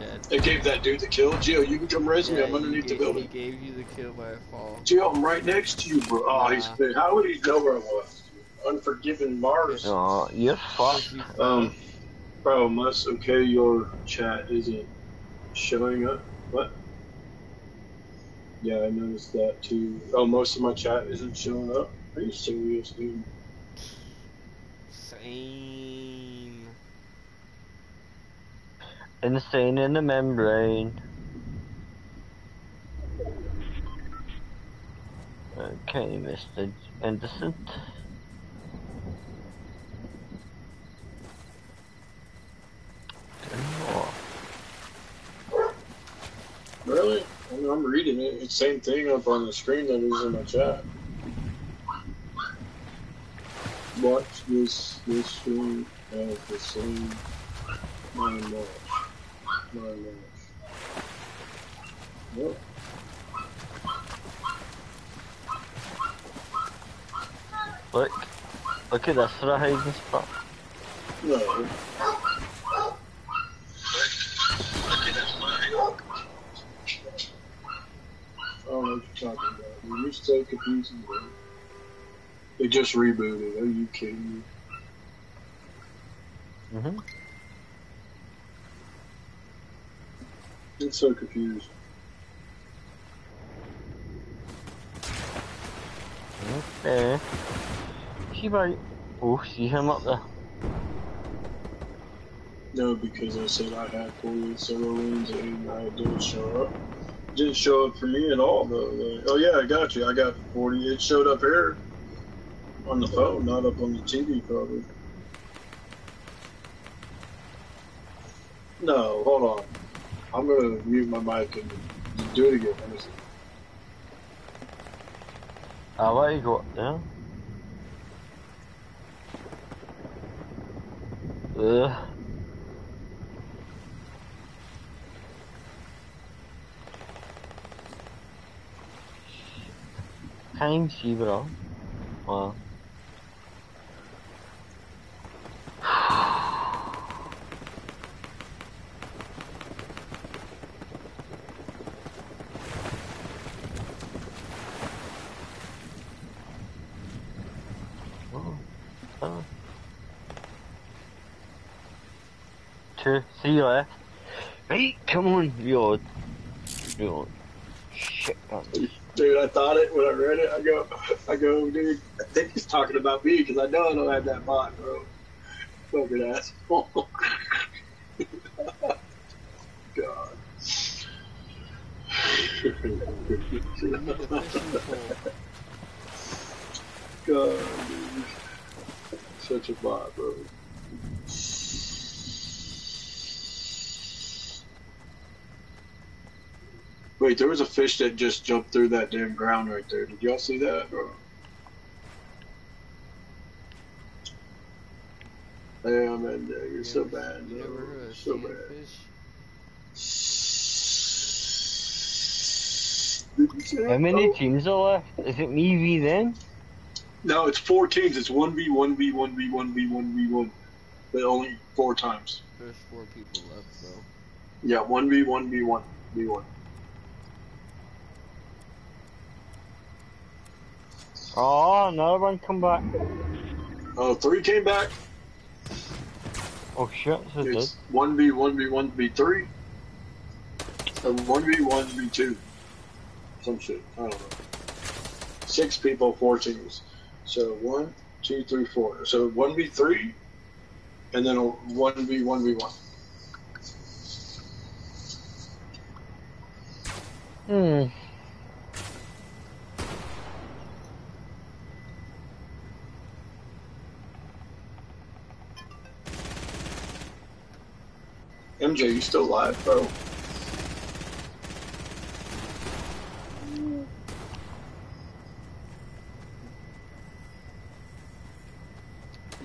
yeah. It gave that dude the kill. Gio, you can come res me. Yeah, I'm underneath gave, the building. He gave you the kill by a fall. Gio, I'm right next to you, bro. Oh, nah. He's big. How would he know where I was? Unforgiven Mars. Oh, you're fucked. Um, bro, must okay your chat isn't showing up. What? Yeah, I noticed that too. Oh, most of my chat isn't showing up. Are you serious, dude? Same. Insane in the membrane. Okay, Mister Anderson. Really? I mean, I'm reading it. It's the same thing up on the screen that is in my chat. Watch this, this one has the same mind wall. My what? Look, look at this for a hiding spot. No. Look at this for a hiding spot. I don't know what you're talking about. You just take a piece and go. They just rebooted. Are you kidding me? Mm-hmm. I'm so confused. Okay. She might. Oh, see him up there. No, because I said I had forty-eight solo wins and I didn't show up. It didn't show up for me at all, though. Like, oh, yeah, I got you. I got forty. It showed up here on the phone, not up on the T V, probably. No, hold on. I'm gonna mute my mic and do it again. Ah, why you go up there? Ugh. Time see, bro. Wow. See left. Hey, come on, yo, yo, shit, dude. I thought it when I read it. I go, I go, dude. I think he's talking about me because I know I don't have that bot, bro. Fucking asshole. God. God, dude. Such a bot, bro. Wait, there was a fish that just jumped through that damn ground right there. Did y'all see that? Bro? Damn, man, you're you so ever, bad. You never heard of so bad. Fish? How many teams are left? Is it me v them? No, it's four teams. It's one v one v one v one v one v one. But only four times. There's four people left, though. Yeah, one v one v one v one. Oh, another one come back. Oh, three came back. Oh shit, this is it. one v one v one v three. And one v one v two. Some shit, I don't know. Six people, four teams. So one, two, three, four. So one v three, and then one v one v one. Hmm. M J, you still live, bro?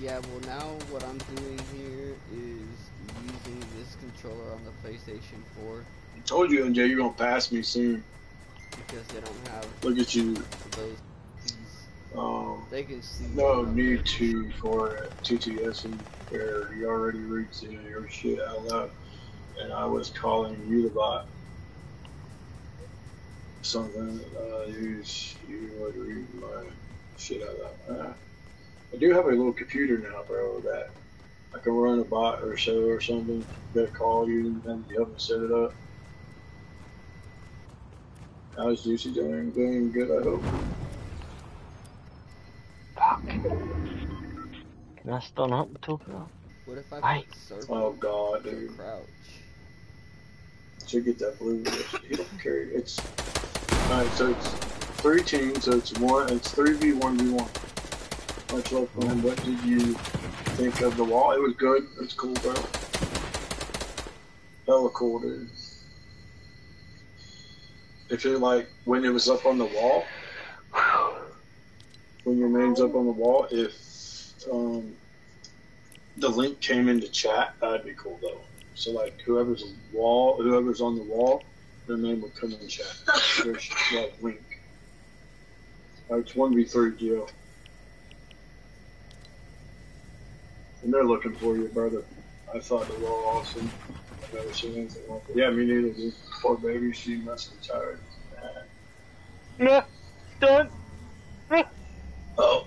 Yeah, well now what I'm doing here is using this controller on the PlayStation four. I told you, M J, you're gonna pass me soon. Because they don't have... Look at you. Those keys. Um, they can see... No need to for T T S and where you already read your shit out loud. And I was calling you the bot. Something, uh, you, you would read my shit out loud. Uh, I do have a little computer now, bro, that I can run a bot or so or something that call you and help me set it up. How's D C doing? Doing good, I hope. Fuck. Can I stun up until now? What if I put oh god, dude. Crouch. Should get that blue. You don't carry it. It's alright, so it's three teams, so it's one it's three v one v one. Much love, friend. What did you think of the wall? It was good. It's cool, bro. Hella cool, dude. If you're like, when it was up on the wall, when your name's up on the wall, if um, the link came into chat, that'd be cool, though. So, like, whoever's wall, whoever's on the wall, their name would come in chat. There's, like, link. Like, it's one v three, Gio. And they're looking for you, brother. I thought the wall awesome. I've never seen anything like that. Yeah, me neither, dude. Poor baby, she must be tired. Nah. Done. Oh. Oh,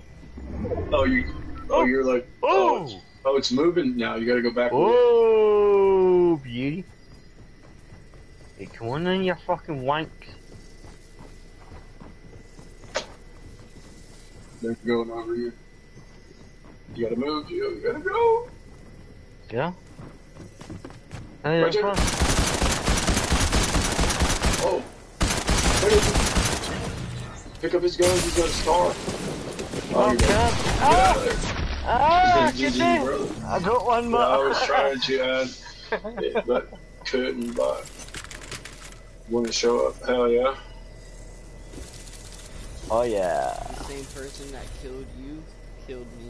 you. Oh, you're like. Oh. Oh it's, oh, it's moving now. You gotta go back. Oh, beauty. Hey, come on in, you fucking wank. They're going over you. You gotta move, you, you gotta go! Yeah? Hey, right there. Oh! Pick up his guns, he's got a star! Oh, oh god! Ah! Ah! Get there! I got one more! I was trying to add it, but couldn't, but... Wanna show up? Hell yeah! Oh yeah! The same person that killed you, killed me.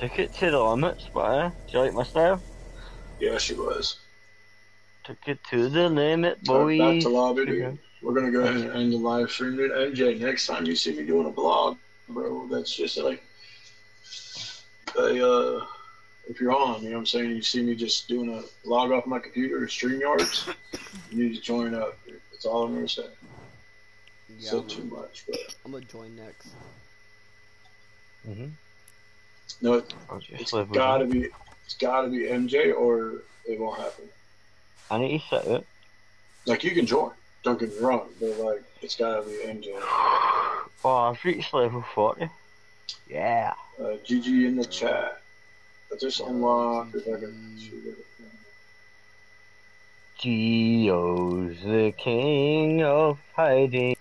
Took it to the limits, but uh, do you like my style? Yeah, she was. Took it to the limit, boy. So back to lobby, dude. Okay. We're gonna go ahead and end the live stream, dude. M J, next time you see me doing a blog, bro, that's just like, hey, uh, if you're on, you know what I'm saying? You see me just doing a blog off my computer or StreamYards, you need to join up, dude. That's all I'm gonna say. Yeah, so too much, but I'm gonna join next. Mm-hmm. No, it, it's gotta be, it's gotta be M J or it won't happen. I need to set it. Like, you can join, don't get me wrong, but like, it's gotta be M J. Oh, I've reached level forty. Yeah. Uh, G G in the chat. I just unlocked if I can shoot it. Gio's the king of hiding.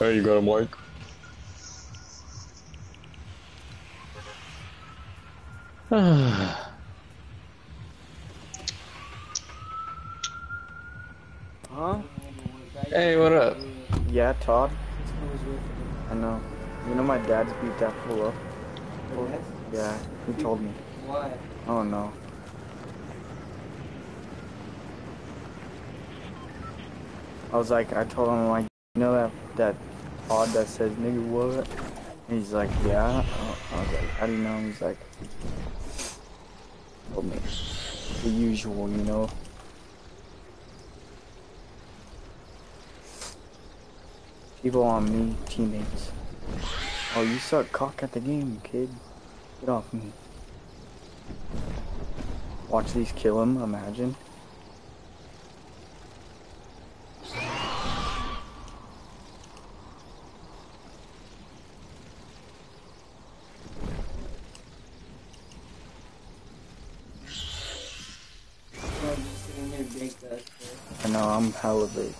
Hey, you got a mic? Huh? Hey, what up? Yeah, Todd. I know. You know my dad's beat that fool up. What? Yeah, he told me. Why? Oh no. I was like, I told him like, you know that that. Odd that says nigga what? And he's like, yeah. I was like, how do you know? He's like, well, man, the usual, you know. People on me, teammates. Oh, you suck cock at the game, kid. Get off me. Watch these kill him. Imagine. No, I'm hella big.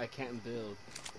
I can't build.